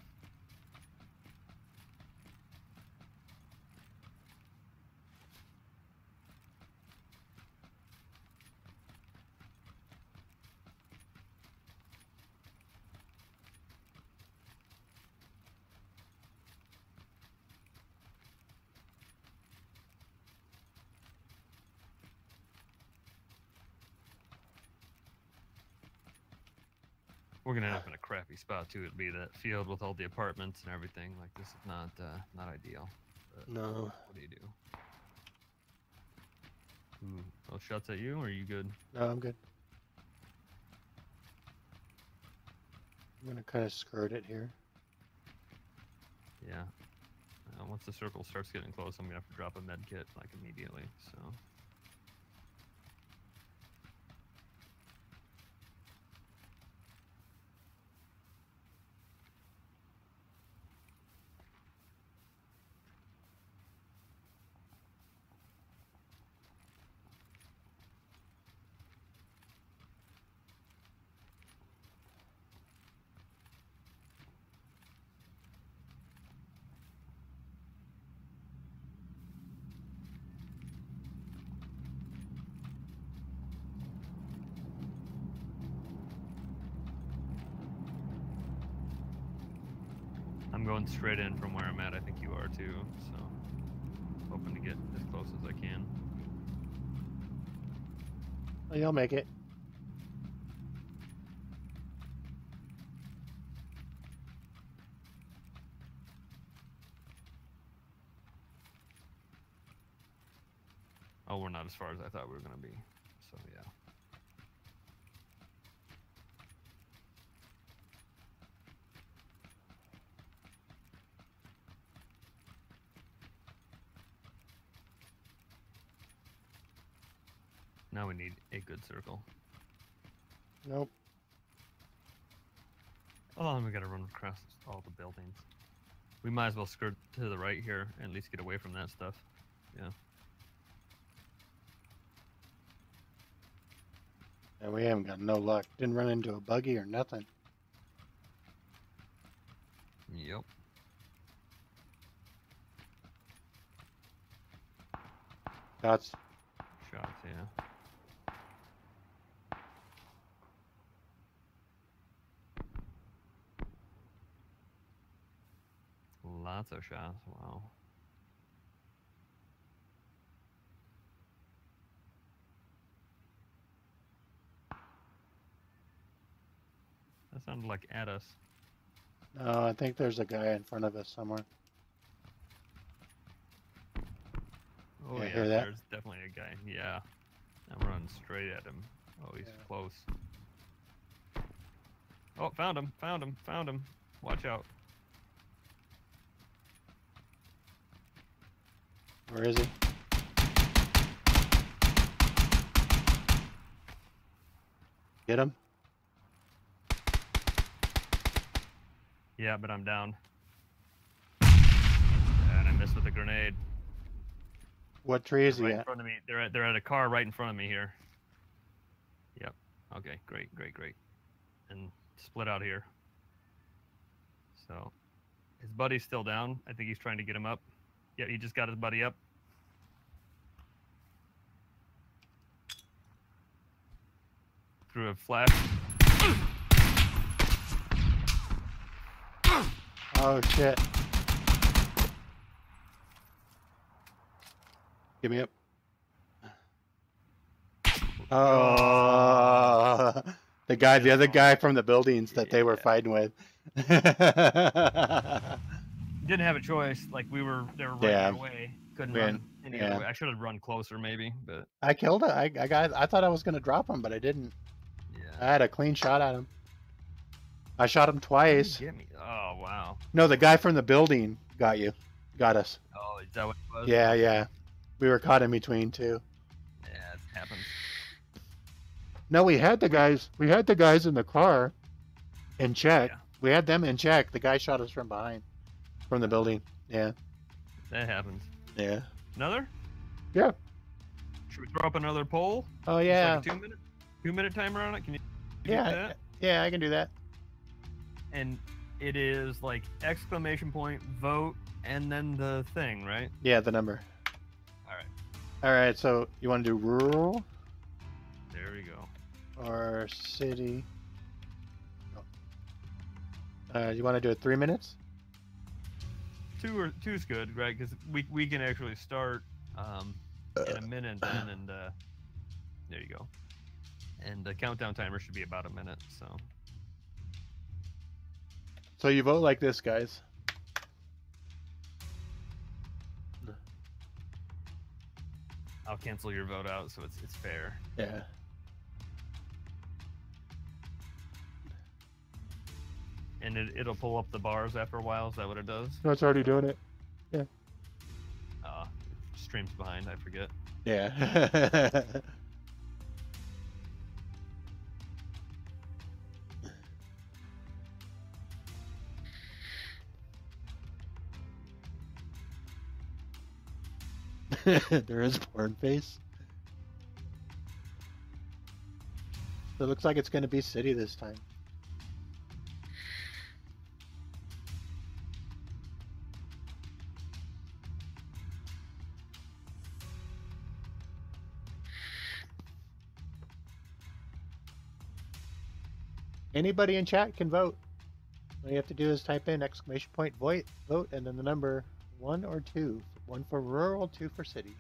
We're gonna end up in a crappy spot too. It'd be that field with all the apartments and everything. Like this is not ideal. But no. What do you do? Ooh. Oh, shots at you? Or are you good? No, I'm good. I'm gonna kind of skirt it here. Yeah. Once the circle starts getting close, I'm gonna have to drop a med kit like immediately. So. Going straight in from where I'm at, I think you are too, so hoping to get as close as I can. Well, you'll make it. Oh, we're not as far as I thought we were going to be, so yeah. Now we need a good circle. Nope. Oh, and we gotta run across all the buildings. We might as well skirt to the right here and at least get away from that stuff. Yeah. And we haven't got no luck. Didn't run into a buggy or nothing. Yep. Shots. Shots, yeah. Lots of shots, wow. That sounded like at us. No, I think there's a guy in front of us somewhere. Oh yeah, hear that? There's definitely a guy. Yeah, I'm running straight at him. Oh, he's close. Oh, found him! Found him! Found him! Watch out! Where is he? Get him? Yeah, but I'm down. And I missed with a grenade. What tree is he at? In front of me. They're at a car right in front of me here. Yep. Okay, great, great, great. And split out here. So, his buddy's still down. I think he's trying to get him up. Yeah, he just got his buddy up. Through a flash. Oh shit. Give me up. Oh, the guy, the other guy from the buildings that they were fighting with. Didn't have a choice. Like they were running away. Couldn't run any other way. I should have run closer, maybe. But I killed it. I thought I was gonna drop him, but I didn't. Yeah. I had a clean shot at him. I shot him twice. Get me. Oh wow. No, the guy from the building got you. Got us. Oh, is that what it was? Yeah, yeah. We were caught in between too. Yeah, it happens. No, we had the guys in the car in check. Yeah. We had them in check. The guy shot us from behind. From the building. Yeah. That happens. Yeah. Another? Yeah. Should we throw up another poll? Oh yeah. Like a 2-minute timer on it? Can you do that? Yeah, I can do that. And it is like ! Vote and then the thing, right? Yeah, the number. All right. All right. So you want to do rural? There we go. Or city? You want to do it 3 minutes? Two's good, right? Because we can actually start in a minute, and there you go. And the countdown timer should be about a minute, so. So you vote like this, guys. I'll cancel your vote out, so it's fair. Yeah. And it'll pull up the bars after a while. Is that what it does? No, it's already doing it. Yeah. Streams behind. I forget. Yeah. There is porn face. So it looks like it's going to be city this time. Anybody in chat can vote. All you have to do is type in ! vote and then the number 1 or 2. 1 for rural, 2 for city.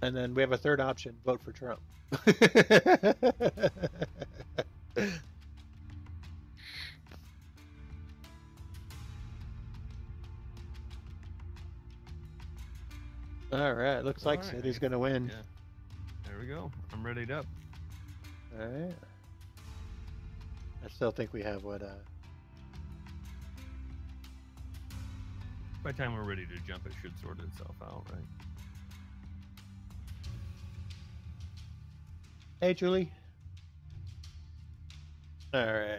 And then we have a third option, vote for Trump. All right, looks like city's going to win. Yeah. There we go. I'm readied up. All right. I still think we have what. By the time we're ready to jump, it should sort itself out, right? Hey, Julie. All right.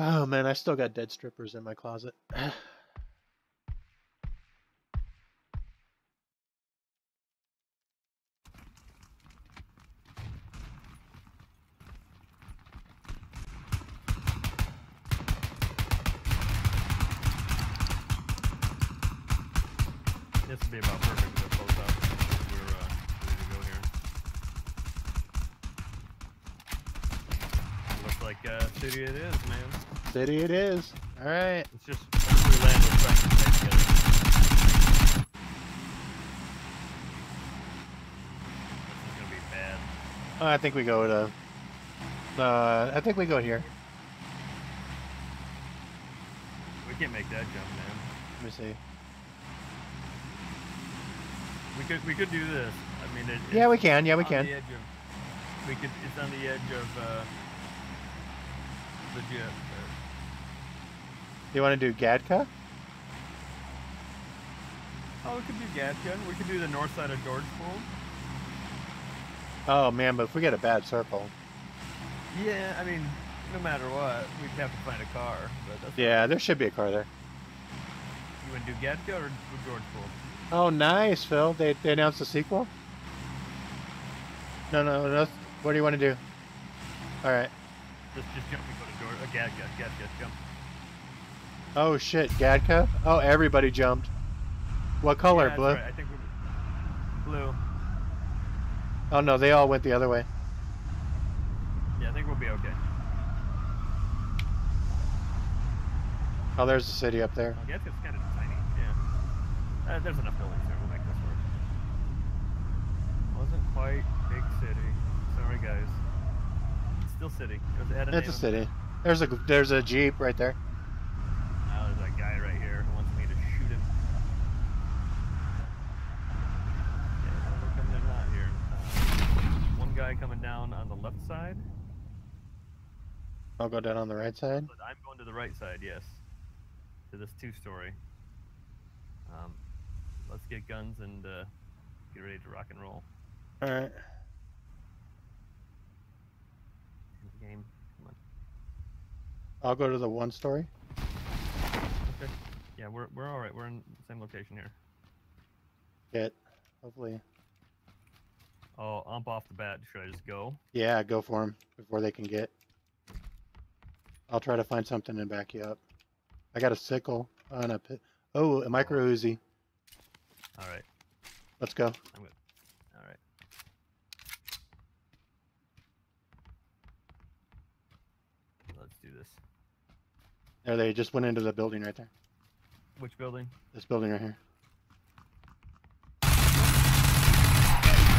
Oh man, I still got dead strippers in my closet. This would be about perfect to close up. We're ready to go here. like city it is, man. City it is. All right. It's just every land we're trying to take together. This is gonna be bad. I think we go to. I think we go here. We can't make that jump, man. Let me see. We could do this. I mean, it, yeah, we can. Yeah, we can. It's on the edge of the jet. You want to do Gatka? Oh, we could do Gatka. We could do the north side of Georgopol. Oh man, but if we get a bad circle. Yeah, I mean, no matter what, we'd have to find a car. But that's yeah, there should be a car there. You want to do Gatka or Georgopol? Oh, nice, Phil. They announced a sequel? No. What do you want to do? All right. Just jump and go to Gatka. Gatka, jump. Oh, shit. Gatka? Oh, everybody jumped. What color? Yeah, blue? Right. I think we're blue. Oh, no. They all went the other way. Yeah, I think we'll be okay. Oh, there's the city up there. Oh, Gatka's kind of tiny. There's enough buildings here, we'll make this work. Wasn't quite big city. Sorry guys. It's still city. It's a city. There's a Jeep right there. Now there's that guy right here who wants me to shoot him. Yeah, we're coming in hot here. One guy coming down on the left side. I'll go down on the right side? But I'm going to the right side, yes. To this two-story. Let's get guns and get ready to rock and roll. All right. Game. Come on. I'll go to the one story. Okay. Yeah, we're all right. We're in the same location here. Get. Hopefully. Oh, ump off the bat. Should I just go? Yeah, go for them before they can get. I'll try to find something and back you up. I got a sickle on a pit. Oh, a micro Uzi. All right. Let's go. I'm good. All right. Let's do this. There they just went into the building right there. Which building? This building right here.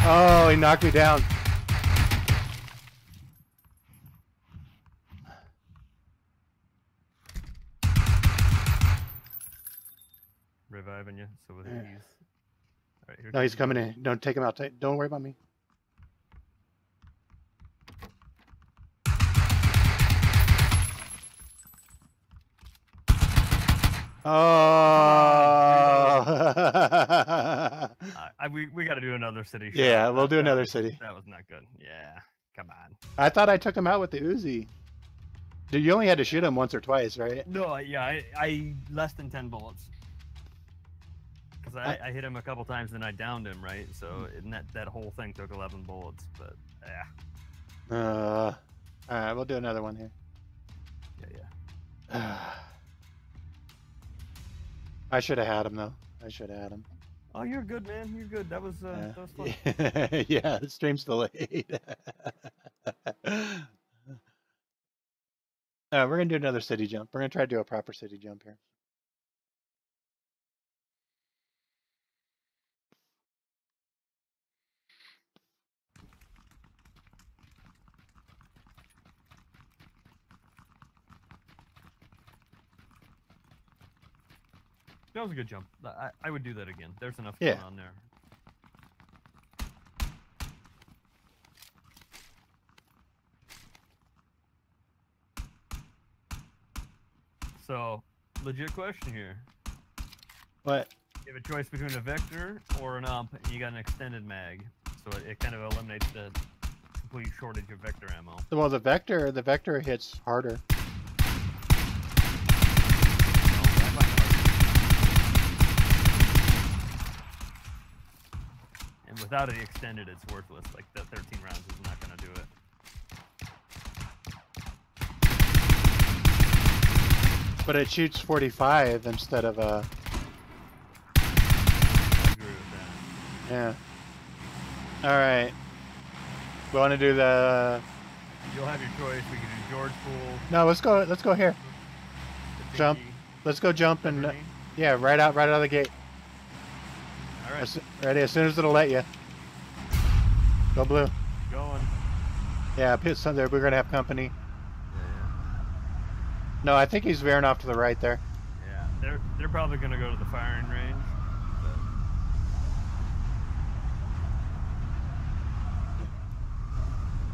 Oh, he knocked me down. Reviving you, so with yeah. Ease. All right, here. No, he's coming in. Don't take him out. Don't worry about me. Oh! We got to do another city. Yeah, we'll do another city. That was not good. Yeah, come on. I thought I took him out with the Uzi. Dude, you only had to shoot him once or twice, right? No, yeah, I less than 10 bullets. I hit him a couple times, then I downed him, right? So and that whole thing took 11 bullets, but yeah. All right, we'll do another one here. Yeah. I should have had him though. I should have had him. Oh, you're good, man. You're good. That was fun. Yeah, the stream's delayed. We're gonna do another city jump. We're gonna try to do a proper city jump here. That was a good jump. I would do that again. There's enough going on there. So, legit question here. What? You have a choice between a Vector or an ump, and you got an extended mag. So it kind of eliminates the complete shortage of Vector ammo. Well, the Vector hits harder. Without the extended, it's worthless. Like, the 13 rounds is not going to do it. But it shoots 45 instead of a... I agree with that. Yeah. Alright. We want to do the... You'll have your choice. We can do Georgopol. No, let's go here. Pochinki. Jump. Let's go jump and yeah, right out of the gate. All right. Ready as soon as it'll let you. Go blue. Keep going. Yeah, pits on there. We're gonna have company. No, I think he's veering off to the right there. Yeah, they're probably going to go to the firing range.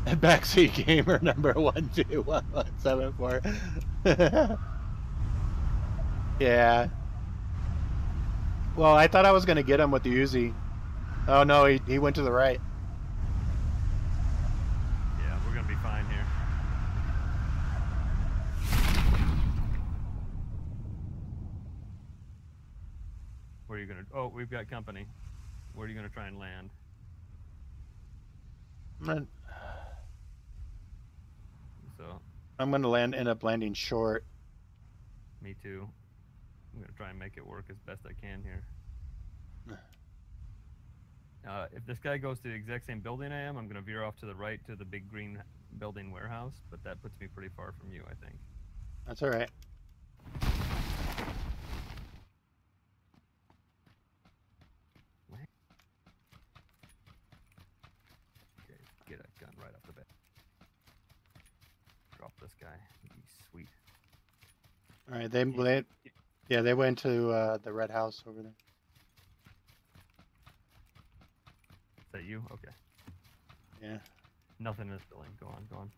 But... Backseat gamer number 121174. Yeah. Well, I thought I was going to get him with the Uzi. Oh no, he went to the right. Yeah, we're going to be fine here. Where are you gonna? Oh, we've got company. Where are you gonna try and land? I'm gonna end up landing short. Me too. I'm gonna try and make it work as best I can here. If this guy goes to the exact same building I am, I'm gonna veer off to the right to the big green building warehouse, but that puts me pretty far from you, I think. That's all right. Sweet. All right, they went to the red house over there. Is that you? Okay. Yeah. Nothing in this building. Go on, go on.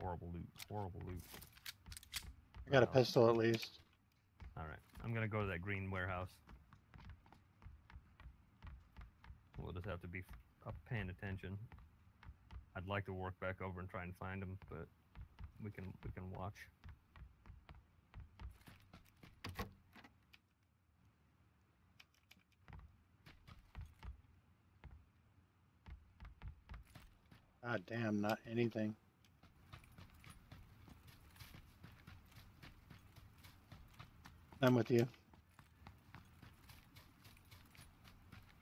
Horrible loot. Horrible loot. I got a pistol at least. All right, I'm gonna go to that green warehouse. We'll just have to be paying attention. I'd like to work back over and try and find him, but we can watch. God damn, not anything. I'm with you.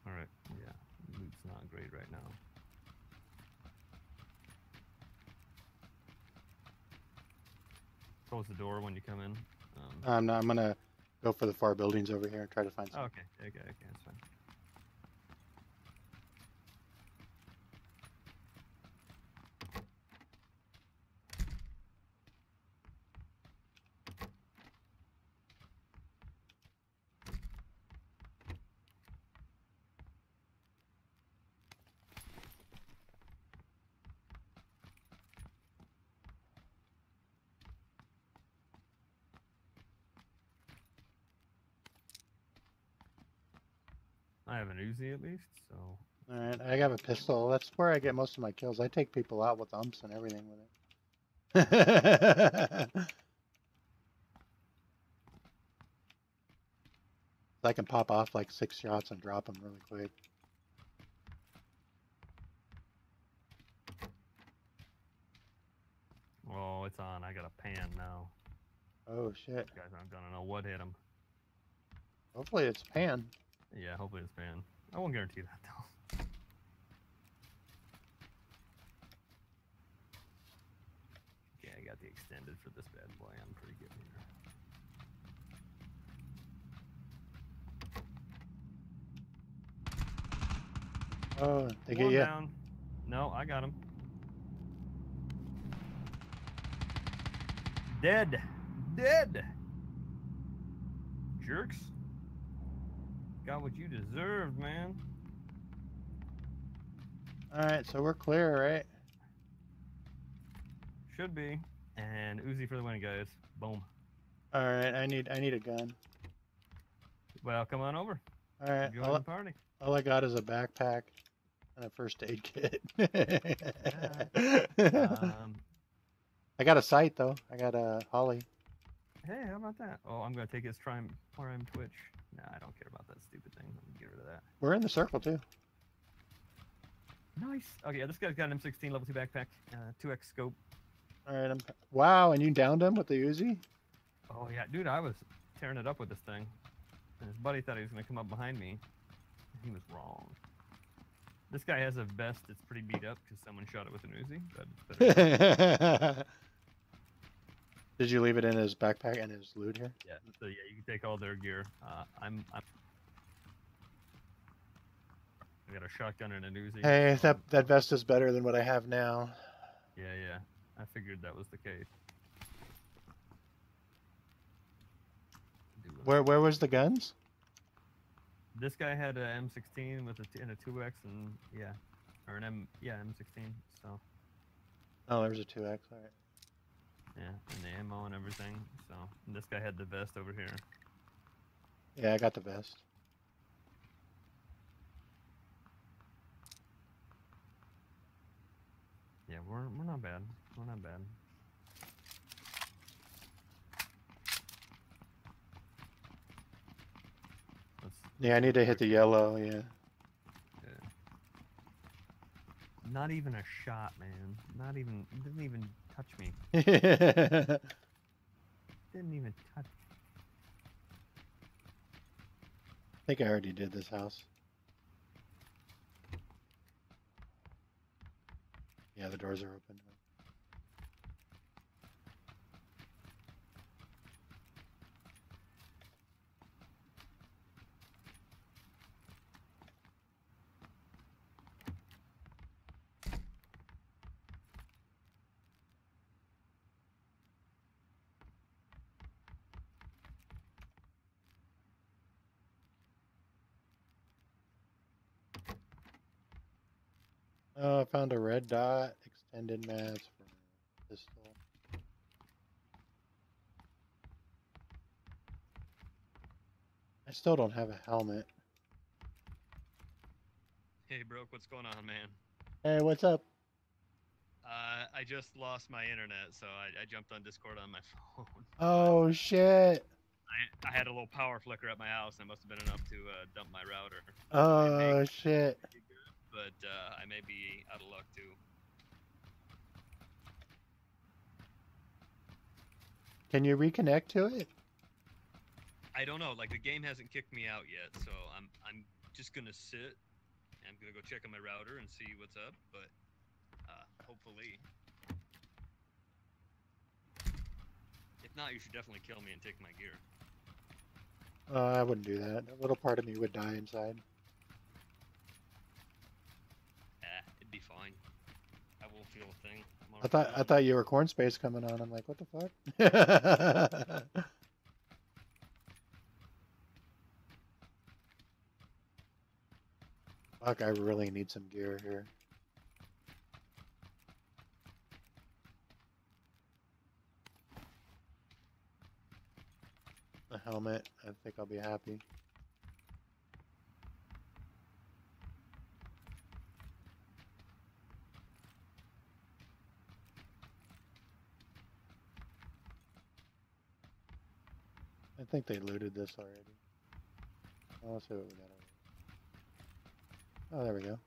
All right, yeah. Loot's not great right now. Close the door when you come in. No, I'm gonna go for the far buildings over here and try to find something. Oh, okay, that's fine. I have an Uzi at least, so... Alright, I have a pistol. That's where I get most of my kills. I take people out with umps and everything with it. I can pop off like 6 shots and drop them really quick. Oh, it's on. I got a pan now. Oh, shit. These guys aren't gonna know what hit them. Hopefully it's pan. Yeah, hopefully it's banned. I won't guarantee that, though. Okay, I got the extended for this bad boy. I'm pretty good here. Oh, they get you. Down. No, I got him. Dead. Dead. Jerks. Got what you deserved, man. Alright, so we're clear, right? Should be. And Uzi for the win, guys. Boom. Alright, I need a gun. Well, come on over. Alright. Join the party. All I got is a backpack and a first aid kit. I got a sight though. I got a Holly. Hey, how about that? Oh, I'm gonna take his prime twitch. Nah, I don't care about that stupid thing. Let me get rid of that. We're in the circle, too. Nice. Okay, yeah, this guy's got an M16 level 2 backpack, 2X scope. All right. Wow, and you downed him with the Uzi? Oh, yeah. Dude, I was tearing it up with this thing. And his buddy thought he was going to come up behind me. He was wrong. This guy has a vest that's pretty beat up because someone shot it with an Uzi. But did you leave it in his backpack and his loot here? Yeah. So yeah, you can take all their gear. I got a shotgun and an Uzi. Hey, that vest is better than what I have now. Yeah, yeah. I figured that was the case. Where was the guns? This guy had an M16 with a 2X and yeah, or an M16. So. Oh, there's a 2X. All right. Yeah, and the ammo and everything. So and this guy had the vest over here. Yeah, I got the vest. Yeah, we're not bad. We're not bad. Yeah, I need to hit the yellow, yeah. Yeah. Not even a shot, man. Not even, didn't even touch me. Didn't even touch me. I think I already did this house. Yeah, the doors are open. Oh, I found a red dot, extended mass for pistol. I still don't have a helmet. Hey, Brooke, what's going on, man? Hey, what's up? I just lost my internet, so I jumped on Discord on my phone. Oh, shit. I had a little power flicker at my house, and it must have been enough to dump my router. Oh, shit. But I may be out of luck too. Can you reconnect to it? I don't know. Like the game hasn't kicked me out yet, so I'm just gonna sit and I'm gonna go check on my router and see what's up. But hopefully, if not, you should definitely kill me and take my gear. I wouldn't do that. A little part of me would die inside. Fine. I won't feel a thing. I thought you were Corn Space coming on. I'm like, what the fuck? Fuck, I really need some gear here. A helmet. I think I'll be happy. I think they looted this already. Oh, let's see what we got over here. Oh, there we go.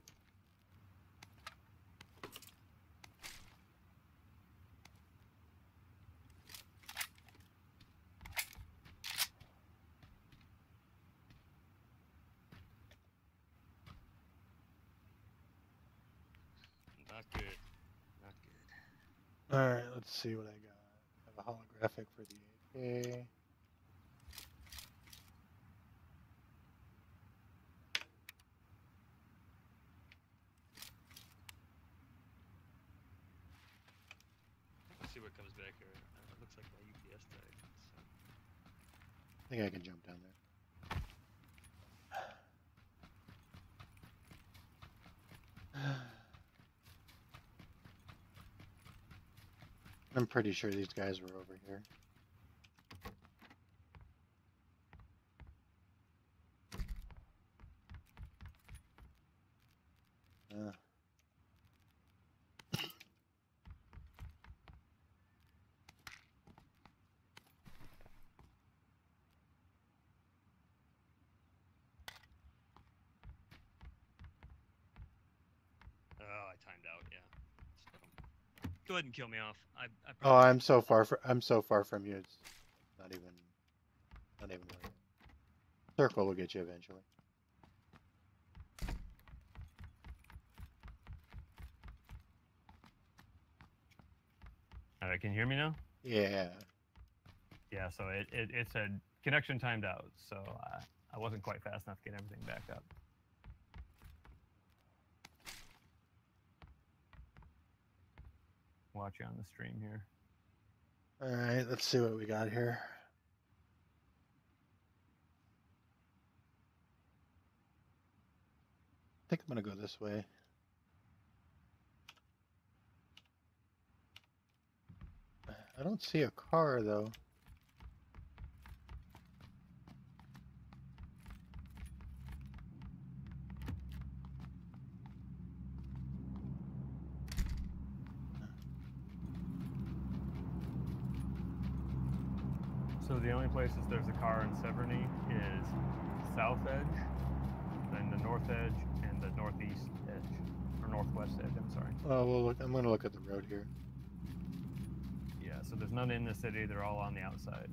Not good. Not good. Alright, let's see what I got. I have a holographic for the AK. I think I can jump down there. I'm pretty sure these guys were over here. Go ahead and kill me off. I'm so far from you. It's not even Don't even worry. Circle will get you eventually. All right, can you hear me now? Yeah. Yeah, so it said connection timed out, so I wasn't quite fast enough to get everything back up. Watch you on the stream here. All right, let's see what we got here. I think I'm going to go this way. I don't see a car, though. So the only places there's a car in Severny is south edge, then the north edge, and the northeast edge, or northwest edge, I'm sorry. Oh, well, look, I'm going to look at the road here. Yeah, so there's none in the city, they're all on the outside.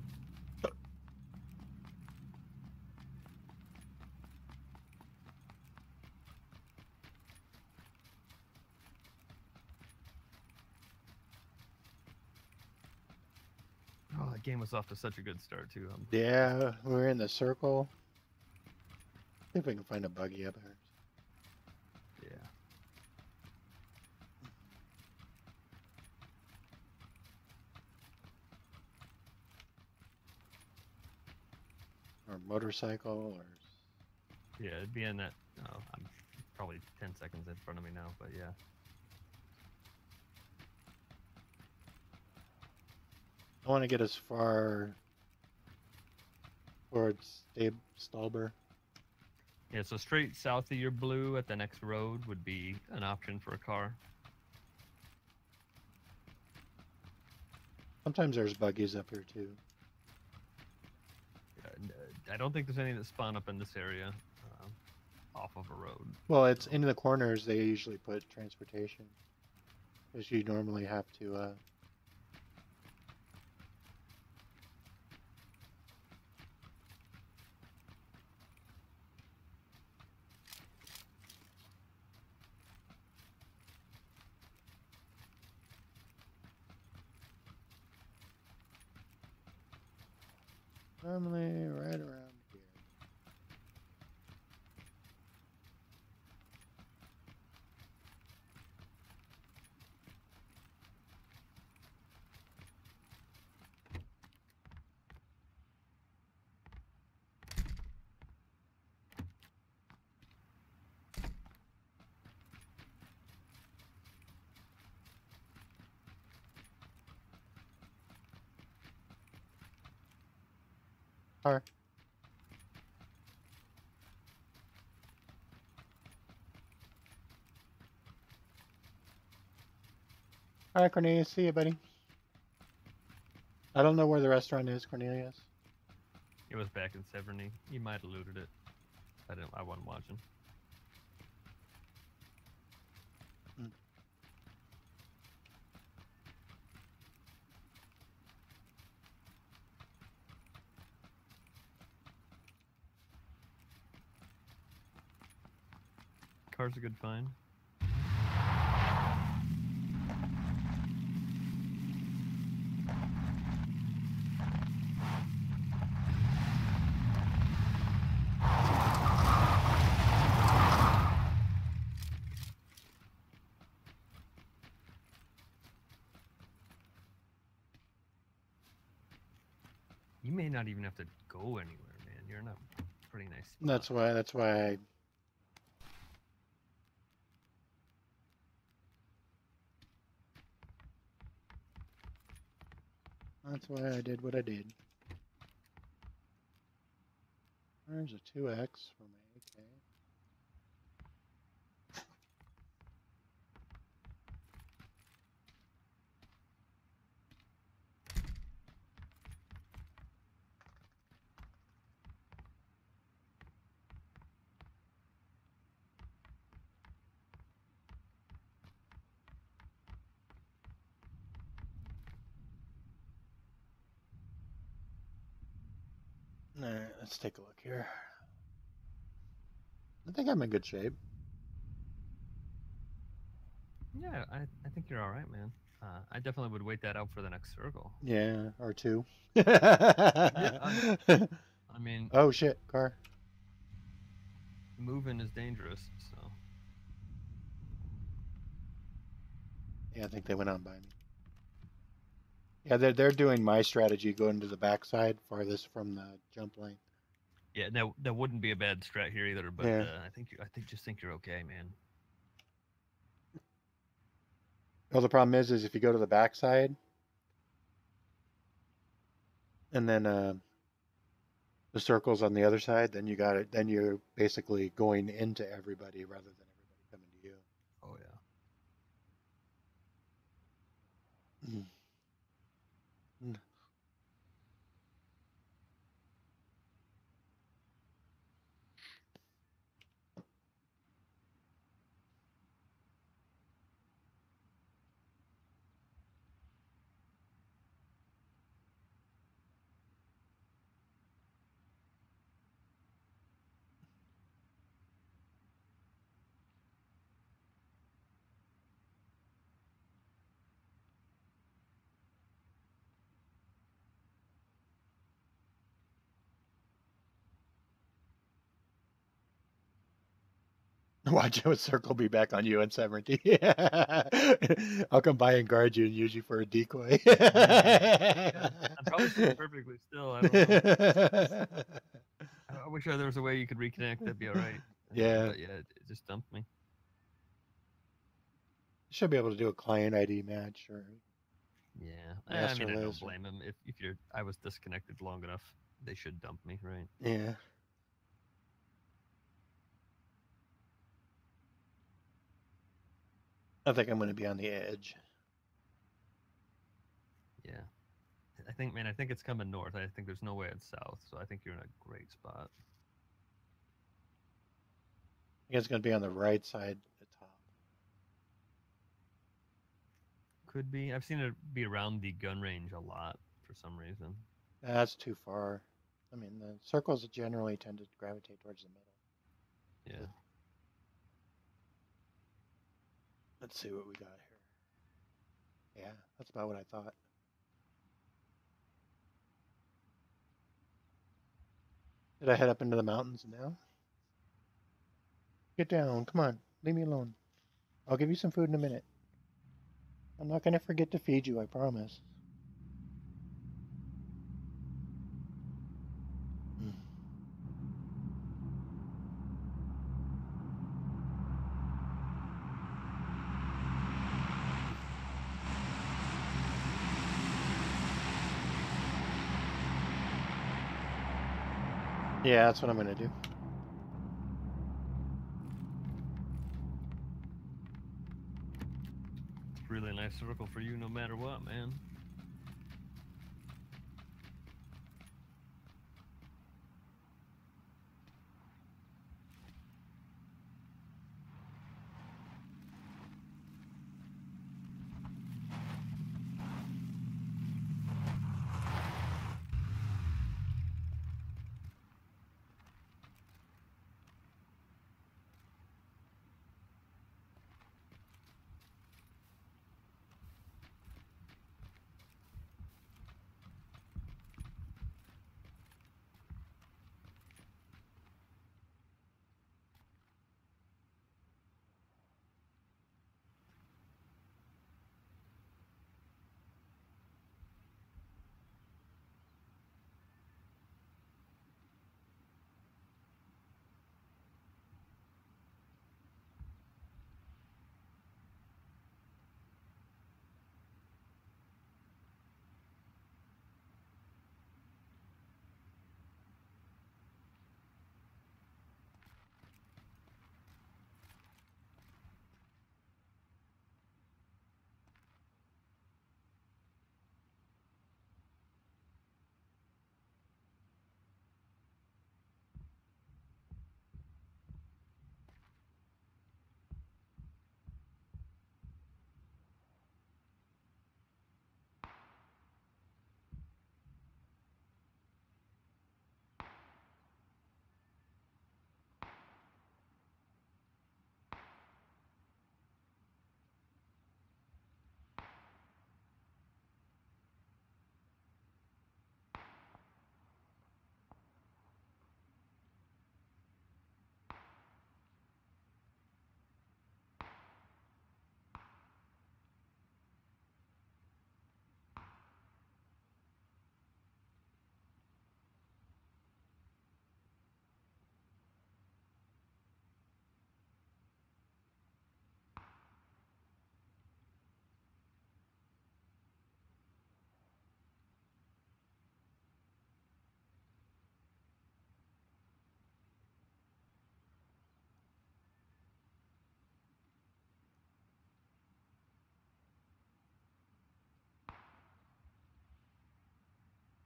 Oh, that game was off to such a good start, too. Yeah, we're in the circle. See if we can find a buggy up here. Motorcycle or yeah, it'd be in that. Oh, I'm probably 10 seconds in front of me now, but yeah. I want to get as far towards Stauber. Yeah, so straight south of your blue at the next road would be an option for a car. Sometimes there's buggies up here too. I don't think there's any that spawn up in this area off of a road. Well, it's in the corners they usually put transportation, because you normally have to normally right around here. All right. All right, Cornelius, see you, buddy. I don't know where the restaurant is, Cornelius. It was back in Severny. You might have looted it. I wasn't watching. Car's a good find. You may not even have to go anywhere, man. You're in a pretty nice spot. That's why I did what I did. There's a 2X for me, okay. All right, let's take a look here. I think I'm in good shape. Yeah, I think you're all right, man. I definitely would wait that out for the next circle. Yeah, or two. Yeah, I mean... Oh, shit, car. Moving is dangerous, so... Yeah, I think they went on by me. Yeah, they're doing my strategy, going to the backside, farthest from the jump lane. Yeah, that wouldn't be a bad strat here either, but yeah. I just think you're okay, man. Well, the problem is if you go to the backside, and then the circle's on the other side, then you got it. Then you're basically going into everybody rather than everybody coming to you. Oh yeah. Mm. Watch out, circle be back on you in 70. I'll come by and guard you and use you for a decoy. Yeah, I'm probably still perfectly still. I don't know. I wish there was a way you could reconnect. That'd be all right. Yeah. But yeah, it just dumped me. Should be able to do a client ID match or. Yeah. I mean, I don't blame him. If you're, I was disconnected long enough, they should dump me, right? Yeah. I think I'm going to be on the edge. Yeah. I think it's coming north. I think there's no way it's south, so I think you're in a great spot. I think it's going to be on the right side at the top. Could be. I've seen it be around the gun range a lot for some reason. That's too far. I mean, the circles generally tend to gravitate towards the middle. Yeah. Let's see what we got here. Yeah, that's about what I thought. Did I head up into the mountains now? Get down. Come on. Leave me alone. I'll give you some food in a minute. I'm not going to forget to feed you, I promise. Yeah, that's what I'm going to do. It's really a nice circle for you no matter what, man.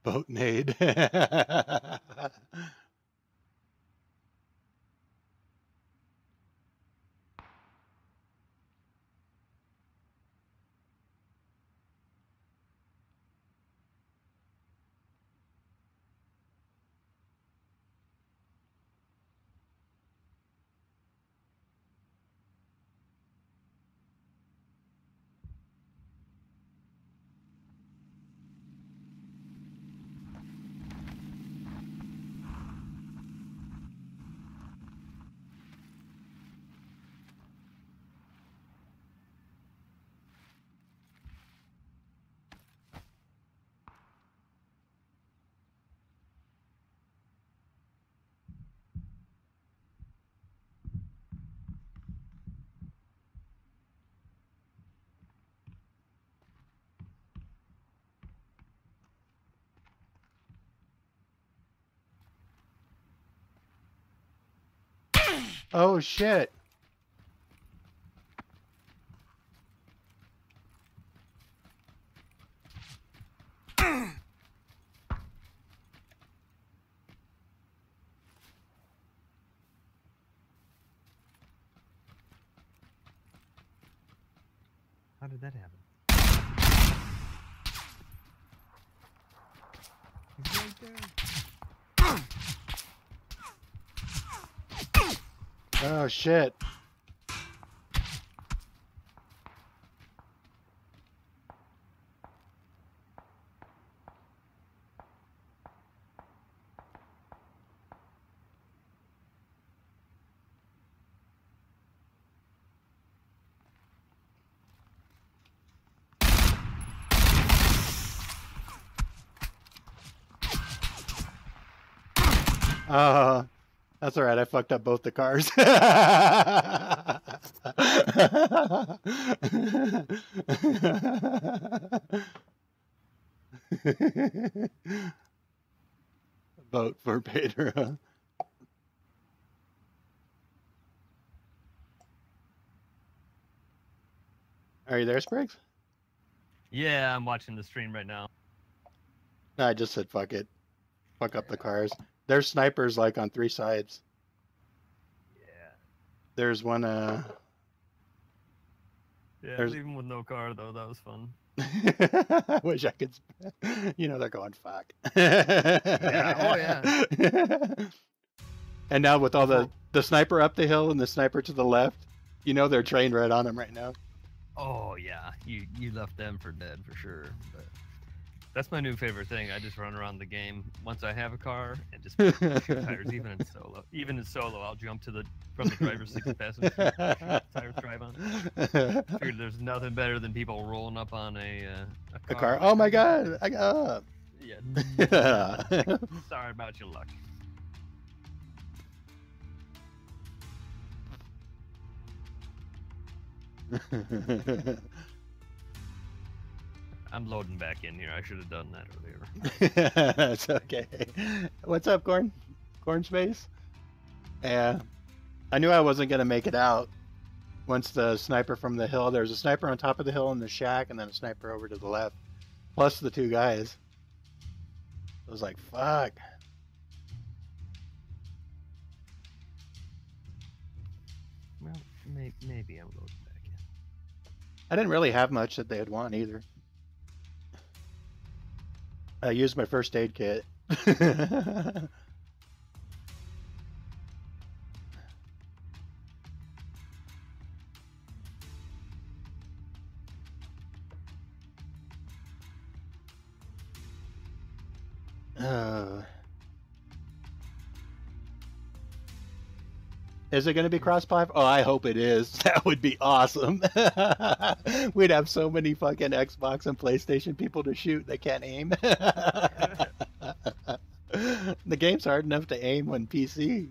Boatnade. Oh shit. How did that happen? He's right there. Oh shit. That's all right. I fucked up both the cars. Vote for Pedro. Are you there, Spriggs? Yeah, I'm watching the stream right now. No, I just said fuck it. Fuck up the cars. There's snipers like on three sides. Yeah. There's one. Yeah, there's... even with no car though, that was fun. I wish I could. You know they're going fuck. Yeah, oh yeah. And now with all the sniper up the hill and the sniper to the left, you know they're trained right on them right now. Oh yeah, you left them for dead for sure. But... that's my new favorite thing. I just run around the game once I have a car and just shoot tires, even in solo. Even in solo, I'll jump to the from the driver's seat to the passenger seat, tires drive on. I figured there's nothing better than people rolling up on a car. Oh my god, I got up. Yeah. Sorry about your luck. I'm loading back in here. I should have done that earlier. That's okay. What's up, Corn? Corn Space? Yeah. I knew I wasn't going to make it out. Once the sniper from the hill, there's a sniper on top of the hill in the shack, and then a sniper over to the left, plus the two guys. I was like, fuck. Well, maybe I'm loading back in. I didn't really have much that they had won either. I used my first aid kit. Is it going to be cross-play? Oh, I hope it is. That would be awesome. We'd have so many fucking Xbox and PlayStation people to shoot. They can't aim. The game's hard enough to aim on PC.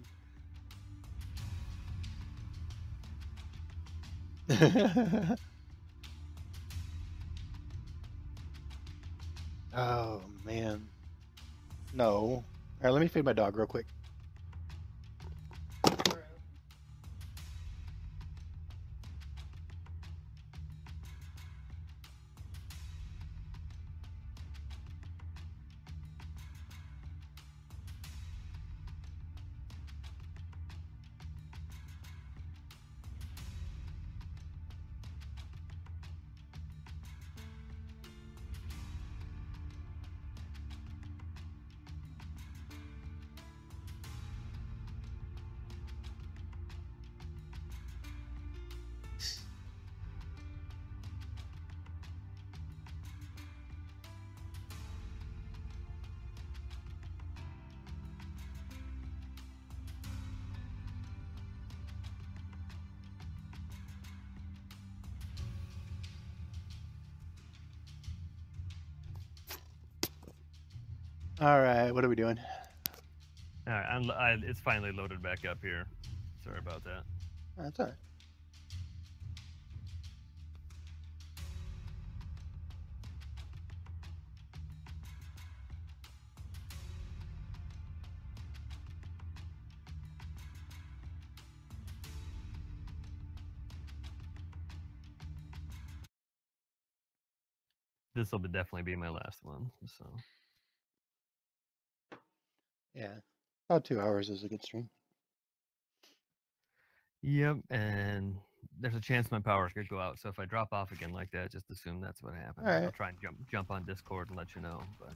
Oh, man. No. All right, let me feed my dog real quick. All right, what are we doing? All right, it's finally loaded back up here. Sorry about that. That's all right. This will definitely be my last one, so. Yeah, about 2 hours is a good stream. Yep, and there's a chance my power's gonna go out, so if I drop off again like that, just assume that's what happened. All right. I'll try and jump on Discord and let you know, but.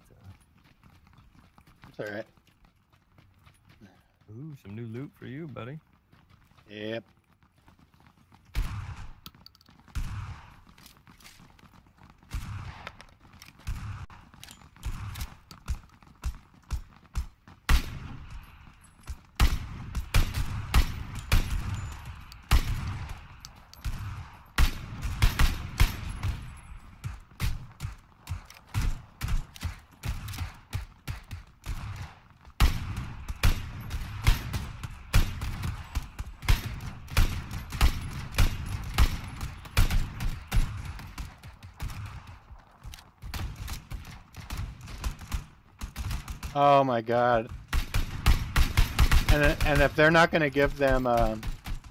It's all right. Ooh, some new loot for you, buddy. Yep. Oh my god. And if they're not going to give them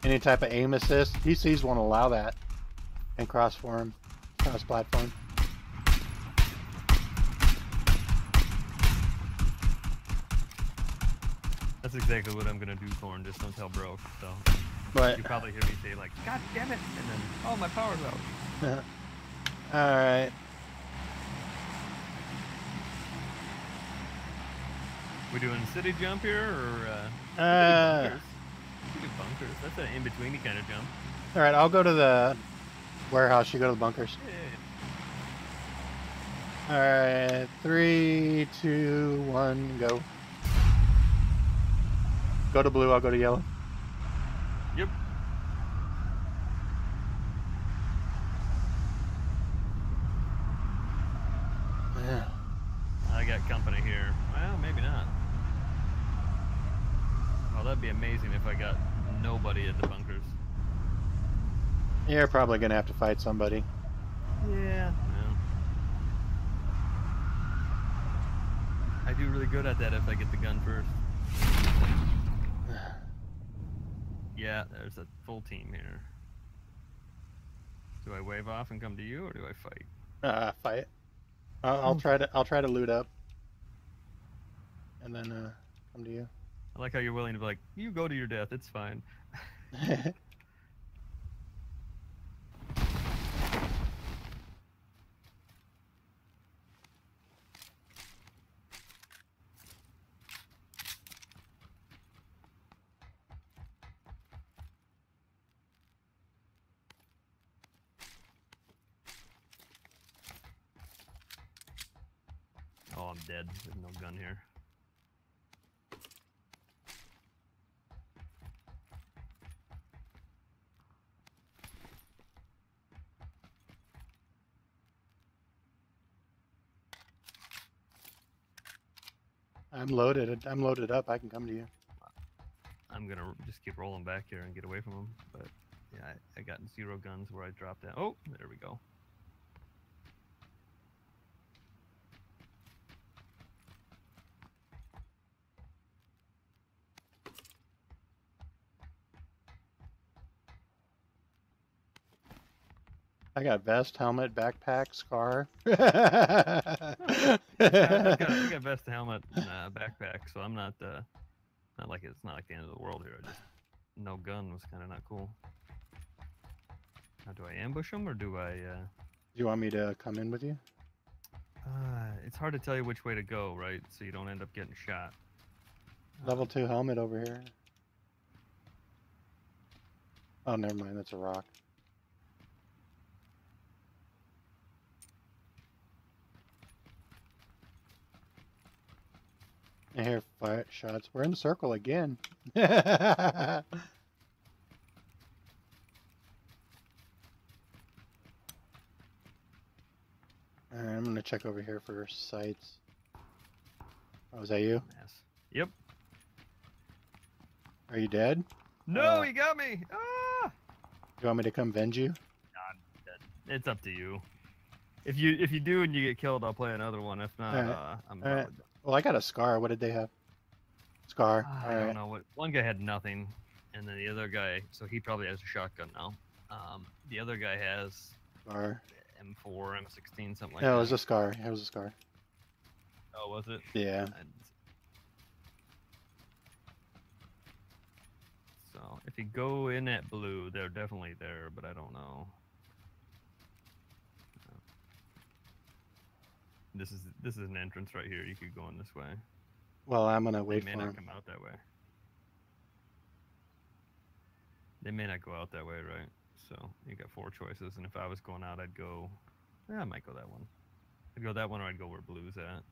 any type of aim assist, PCs won't allow that in cross-platform. That's exactly what I'm going to do, Thorn, just don't tell Bro. So but, you probably hear me say like, god damn it, and then, oh, my power's out. Alright. We doing city jump here, or bunkers? We do bunkers. That's an in-between kind of jump. All right, I'll go to the warehouse. You go to the bunkers. Yeah. All right, 3, 2, 1, go. Go to blue. I'll go to yellow. Yep. Yeah. I got company here. Well, maybe not. Well, that'd be amazing if I got nobody at the bunkers. You're probably gonna have to fight somebody. Yeah. I do really good at that if I get the gun first. Yeah, there's a full team here. Do I wave off and come to you, or do I fight? Fight. I'll try to loot up, and then come to you. I like how you're willing to be like, you go to your death, it's fine. Oh, I'm dead. There's no gun here. I'm loaded. I'm loaded up. I can come to you. I'm going to just keep rolling back here and get away from them. But yeah, I got 0 guns where I dropped that. Oh, there we go. I got vest, helmet, backpack, scar. I got vest, helmet, and backpack, so I'm not not like it's not like the end of the world here. I just no gun was kind of not cool. Now, do I ambush them or do I? Do you want me to come in with you? It's hard to tell you which way to go, right? So you don't end up getting shot. Level 2 helmet over here. Oh, never mind. That's a rock. I hear fire shots. We're in the circle again. Alright, I'm gonna check over here for sights. Oh, was that you? Yes. Yep. Are you dead? No, he got me! Ah! Do you want me to come venge you? Nah, I'm dead. It's up to you. If you do and you get killed, I'll play another one. If not, I'm out. Right. Well, I got a scar. What did they have? Scar. I don't know. One guy had nothing, and then the other guy, so he probably has a shotgun now. The other guy has scar. M4, M16, something like that. No, it was a scar. It was a scar. Oh, was it? Yeah. So, if you go in at blue, they're definitely there, but I don't know. This is an entrance right here. You could go in this way. Well, I'm gonna wait for them. They may not come out that way. They may not go out that way, right? So you got four choices, and if I was going out, I'd go. Yeah, I might go that one. I'd go that one, or I'd go where blue's at.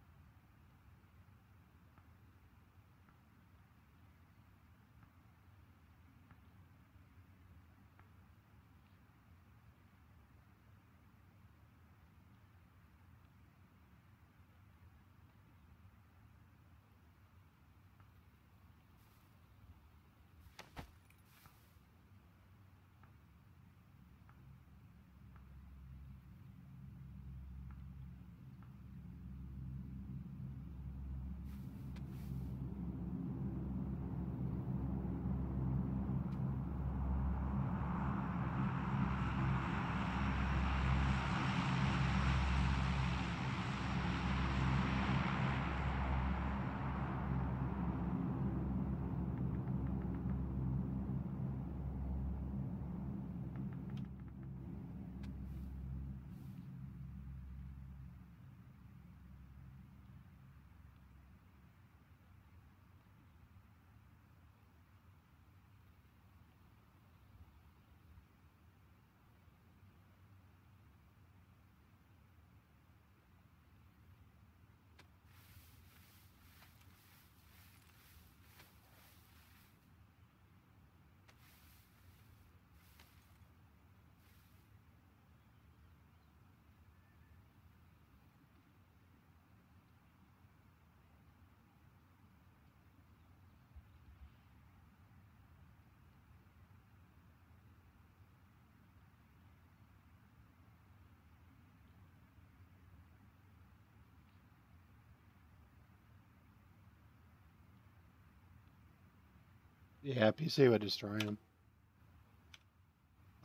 Yeah, PC would destroy him.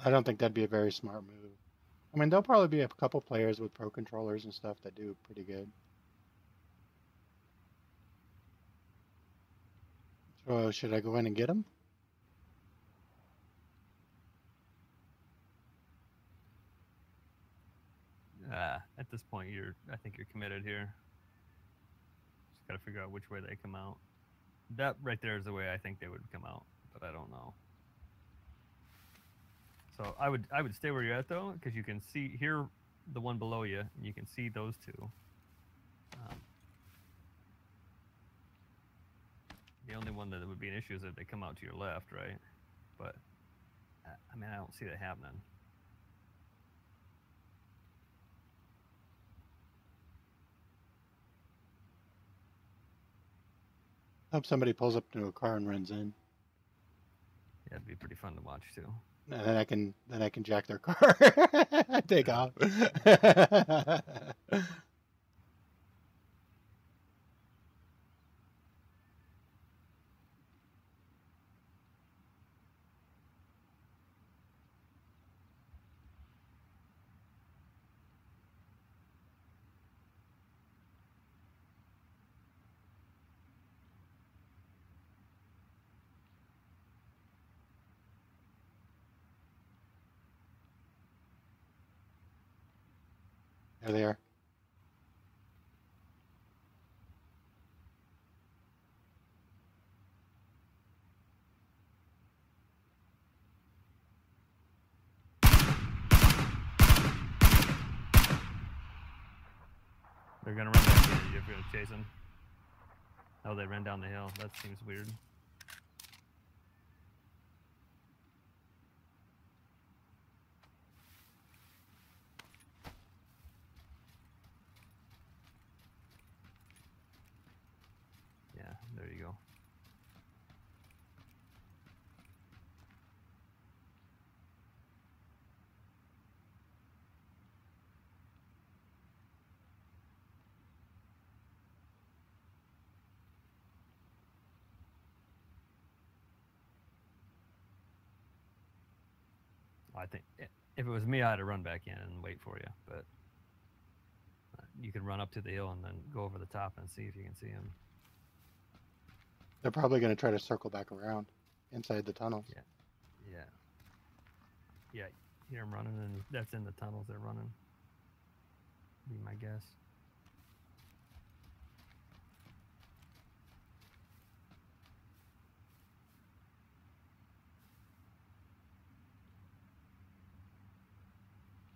I don't think that'd be a very smart move. I mean, there'll probably be a couple players with pro controllers and stuff that do pretty good. So should I go in and get him? At this point, I think you're committed here. Just gotta figure out which way they come out. That right there is the way I think they would come out, but I don't know. So I would stay where you're at though, because you can see here the one below you, and you can see those two. The only one that would be an issue is if they come out to your left, right? But I mean, I don't see that happening. I hope somebody pulls up to a car and runs in. Yeah, it'd be pretty fun to watch too. And then I can jack their car. Take off. There they are. They're gonna run back at you if you're gonna chase them. Oh, they ran down the hill. That seems weird. There you go. I think if it was me, I'd have run back in and wait for you, but you can run up to the hill and then go over the top and see if you can see him. They're probably going to try to circle back around inside the tunnels. Yeah. Yeah. Yeah. Hear him running, and that's in the tunnels they're running. Be my guess.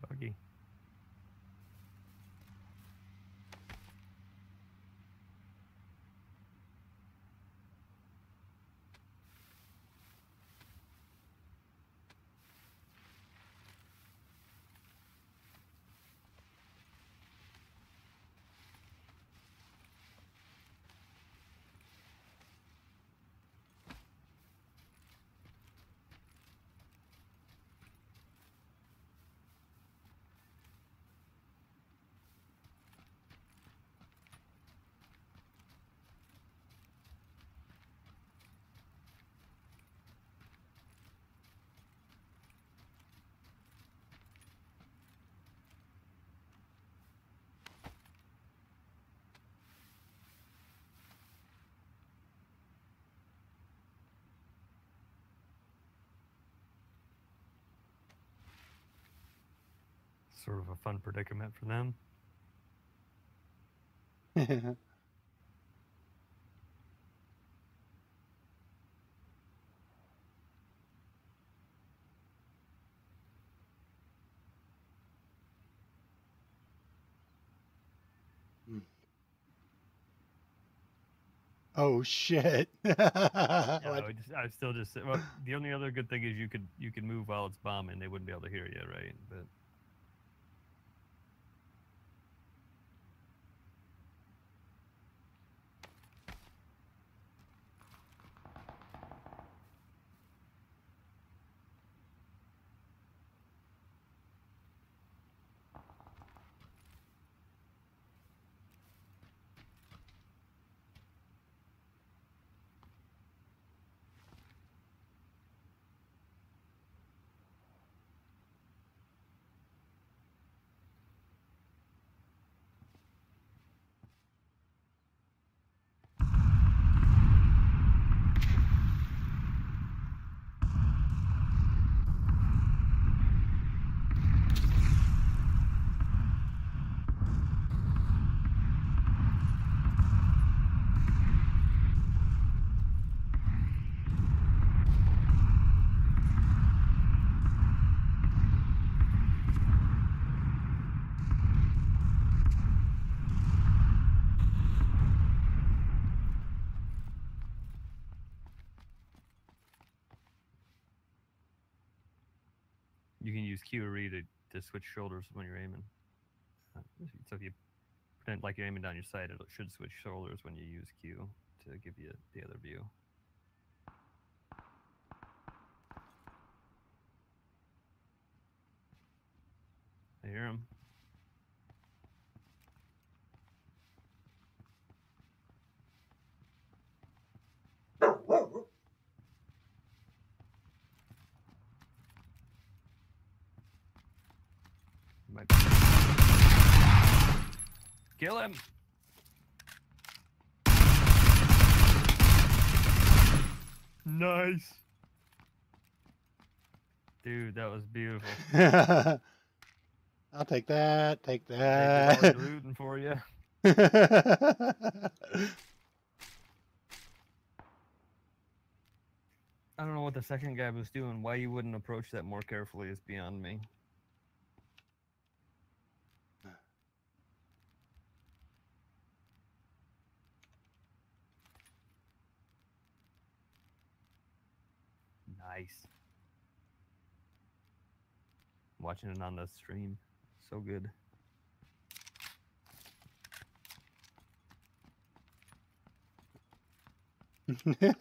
Buggy. Sort of a fun predicament for them. Oh shit! Yeah, I still just. Well, the only other good thing is you could move while it's bombing. They wouldn't be able to hear you, right? But. You can use Q or E to switch shoulders when you're aiming. So if you pretend like you're aiming down your sight, it should switch shoulders when you use Q to give you the other view. I hear him. Kill him. Nice. Dude, that was beautiful. I'll take that. Take that. I was rooting for you. I don't know what the second guy was doing. Why you wouldn't approach that more carefully is beyond me. Nice. Watching it on the stream. So good. They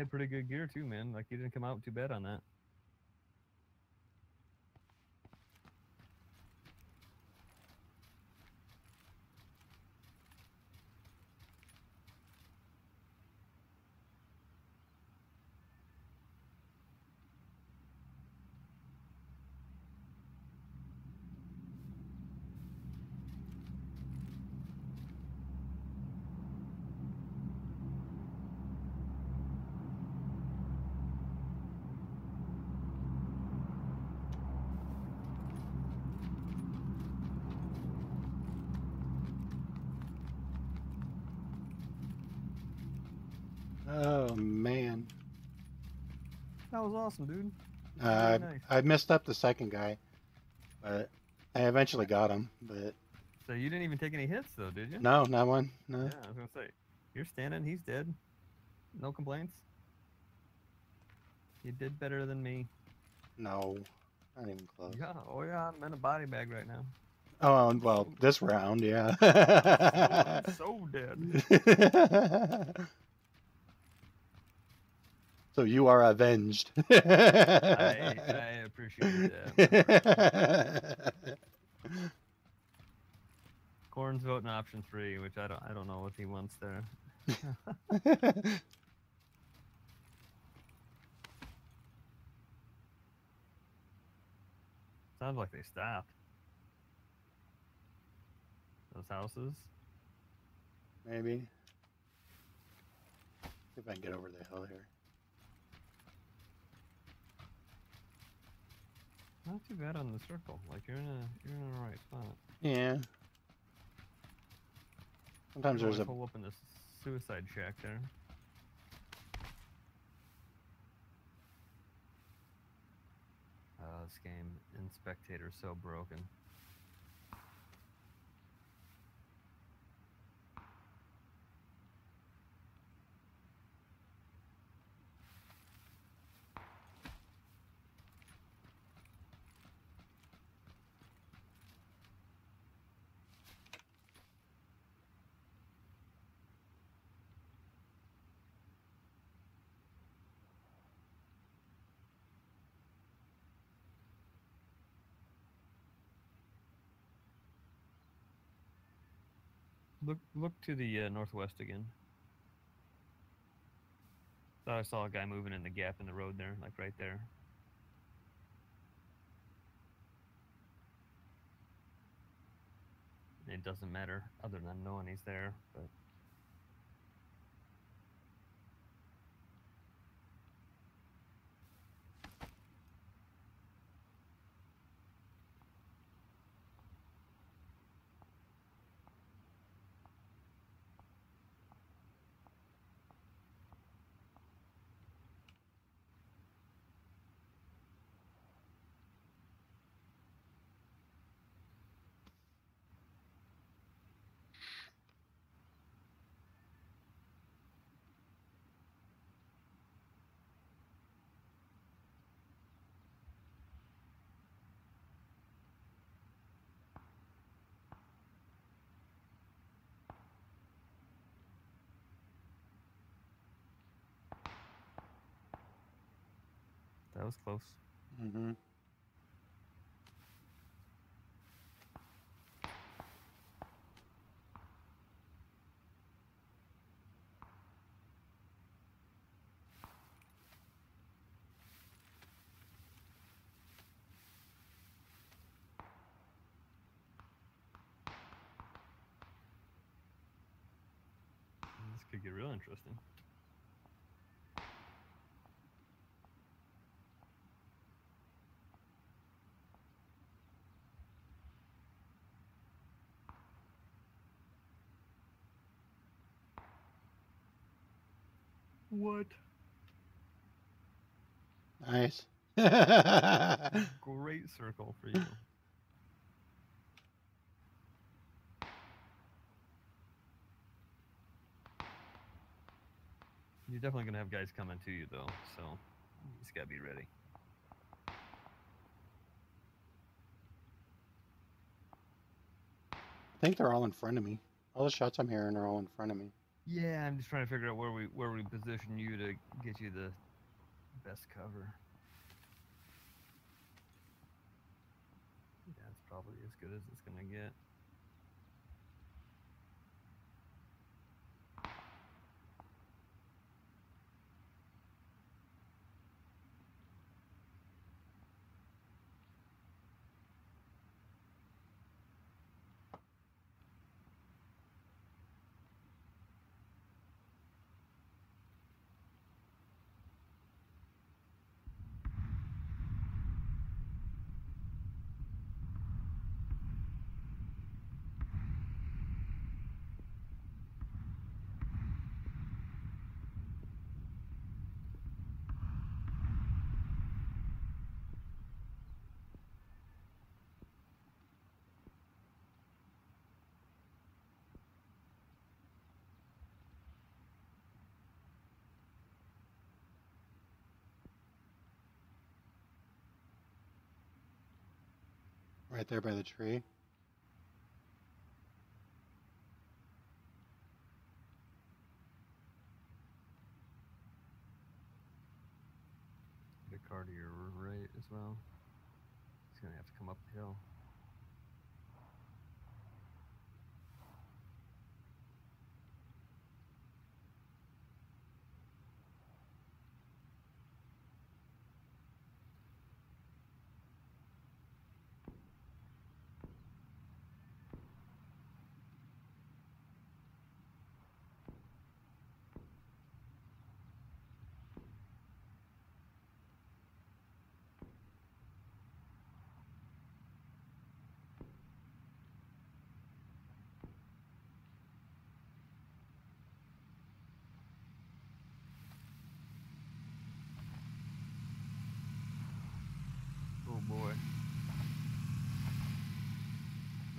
had pretty good gear too, man. Like, you didn't come out too bad on that. That was awesome, dude. Nice. I messed up the second guy, but I eventually got him. But so you didn't even take any hits, though, did you? No, not one. No. Yeah, I was gonna say, you're standing. He's dead. No complaints. You did better than me. No, not even close. Yeah. Oh yeah, I'm in a body bag right now. Oh well, this round, yeah. So dead. So you are avenged. I appreciate that. Corn's voting option 3, which I don't know what he wants there. Sounds like they stopped. Those houses. Maybe. See if I can get over the hill here. Not too bad on the circle. Like, you're in the right spot. Yeah. Sometimes there's a hole up in the suicide shack there. This game in spectator is so broken. Look to the northwest again. Thought I saw a guy moving in the gap in the road there, like right there. It doesn't matter, other than knowing he's there, but... That was close. Mm-hmm. This could get real interesting. What? Nice. Great circle for you. You're definitely gonna have guys coming to you though, so you just gotta be ready. I think they're all in front of me. All the shots I'm hearing are all in front of me. Yeah, I'm just trying to figure out where we position you to get you the best cover. That's probably as good as it's gonna get. Right there by the tree. The car to your right as well. He's gonna have to come uphill.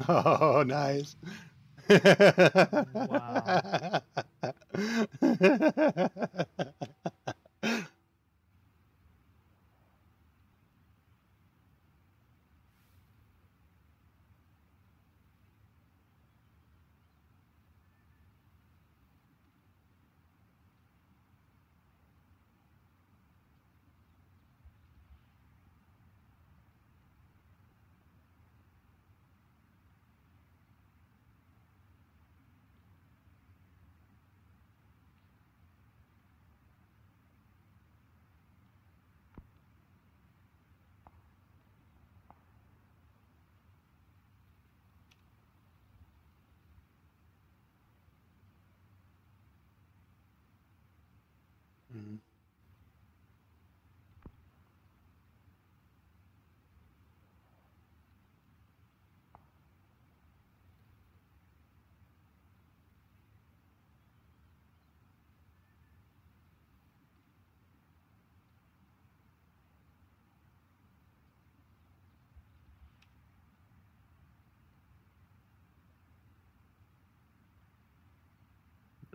Oh, nice. Wow.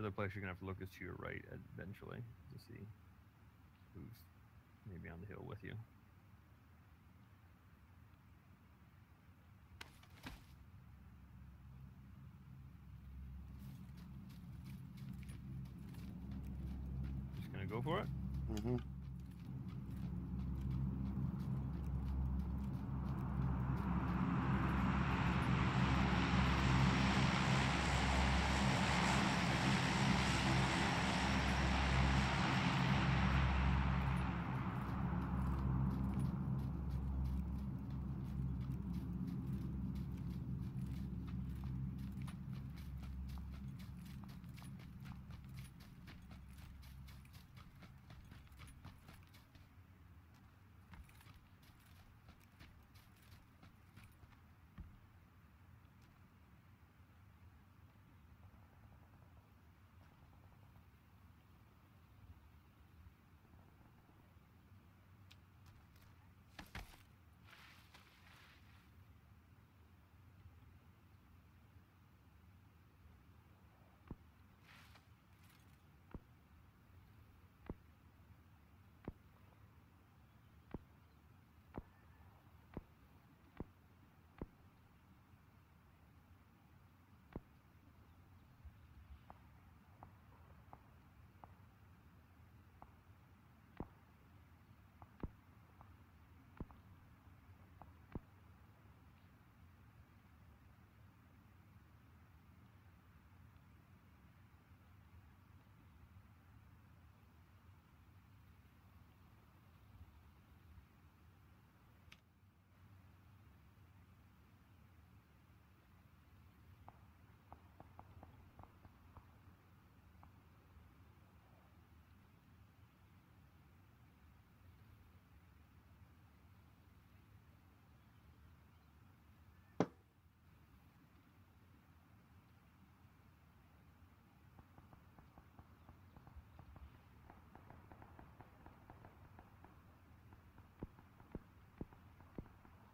The other place you're gonna have to look is to your right eventually to see who's maybe on the hill with you. Just gonna go for it. Mm-hmm.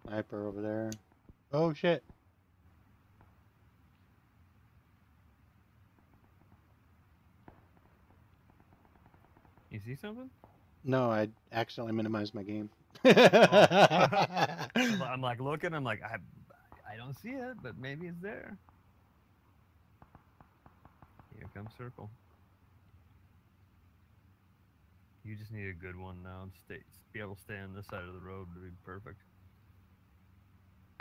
Sniper over there. Oh shit. You see something? No, I accidentally minimized my game. I'm like looking, I'm like, I don't see it, but maybe it's there. Here comes circle. You just need a good one now and stay, be able to stay on this side of the road to be perfect.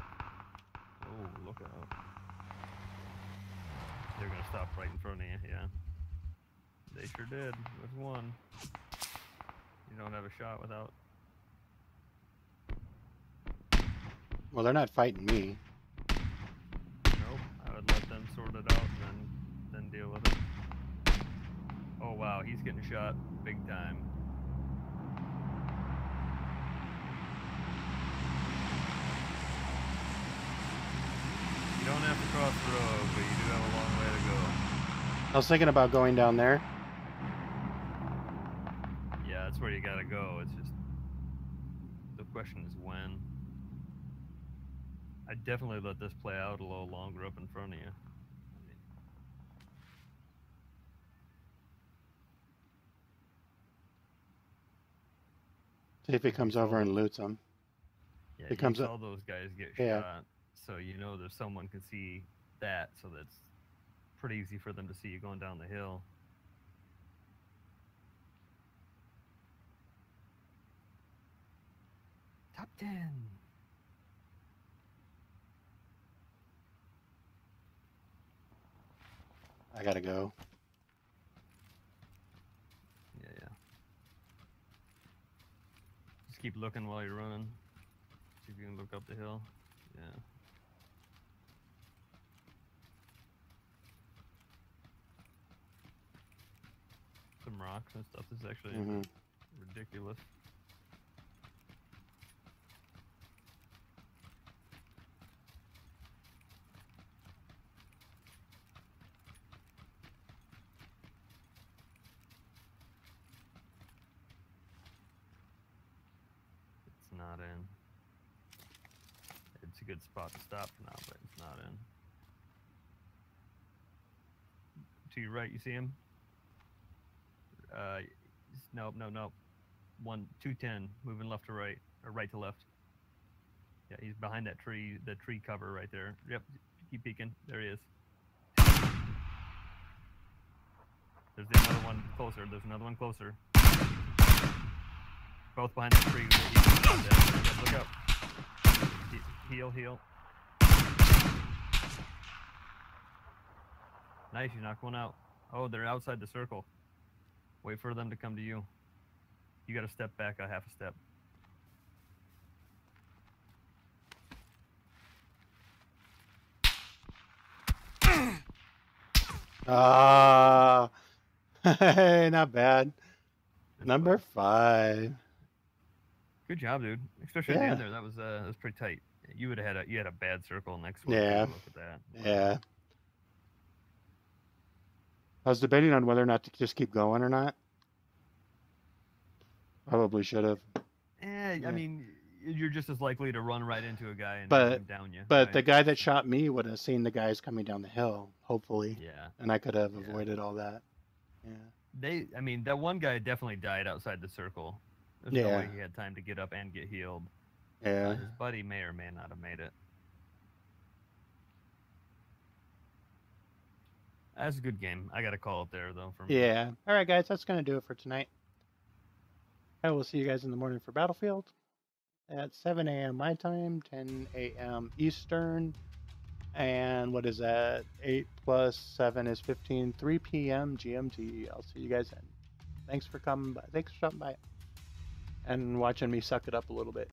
Oh, look out. They're gonna stop right in front of you, yeah. They sure did. There's one. You don't have a shot without. Well, they're not fighting me. Nope. I would let them sort it out and then deal with it. Oh wow, he's getting shot big time. You don't have to cross the road, but you do have a long way to go. I was thinking about going down there. Yeah, that's where you gotta go. It's just the question is when. I'd definitely let this play out a little longer up in front of you. See if he comes over and loots them. Yeah, he comes all those guys get shot, so you know there's someone can see that, so that's pretty easy for them to see you going down the hill. Top 10. I gotta go. Yeah, yeah. Just keep looking while you're running. See if you can look up the hill. Yeah. Some rocks and stuff is actually ridiculous. It's not in. It's a good spot to stop now, but it's not in. To your right, you see him? Nope, no, no. 1, 210, moving left to right, or right to left. Yeah, he's behind that tree, the tree cover right there. Yep, keep peeking. There he is. There's another one closer. There's another one closer. Both behind the tree. Look up. Heal, heal. Nice, you knocked one out. Oh, they're outside the circle. Wait for them to come to you. You gotta step back a half a step. Ah, hey, not bad. Number 5. Good job, dude. Especially at the end there. That was pretty tight. You would have had a bad circle next one. Yeah. Look at that. Yeah. I was debating on whether or not to just keep going or not. Probably should have. I mean, you're just as likely to run right into a guy and down you. But the guy that shot me would have seen the guys coming down the hill, hopefully. Yeah. And I could have avoided all that. Yeah. They, I mean, that one guy definitely died outside the circle. There's no way he had time to get up and get healed. Yeah. His buddy may or may not have made it. That's a good game. I got to call it there, though. For me. Yeah. All right, guys. That's going to do it for tonight. I will see you guys in the morning for Battlefield at 7 a.m. my time, 10 a.m. Eastern. And what is that? 8 plus 7 is 15, 3 p.m. GMT. I'll see you guys then. Thanks for coming by. Thanks for stopping by and watching me suck it up a little bit.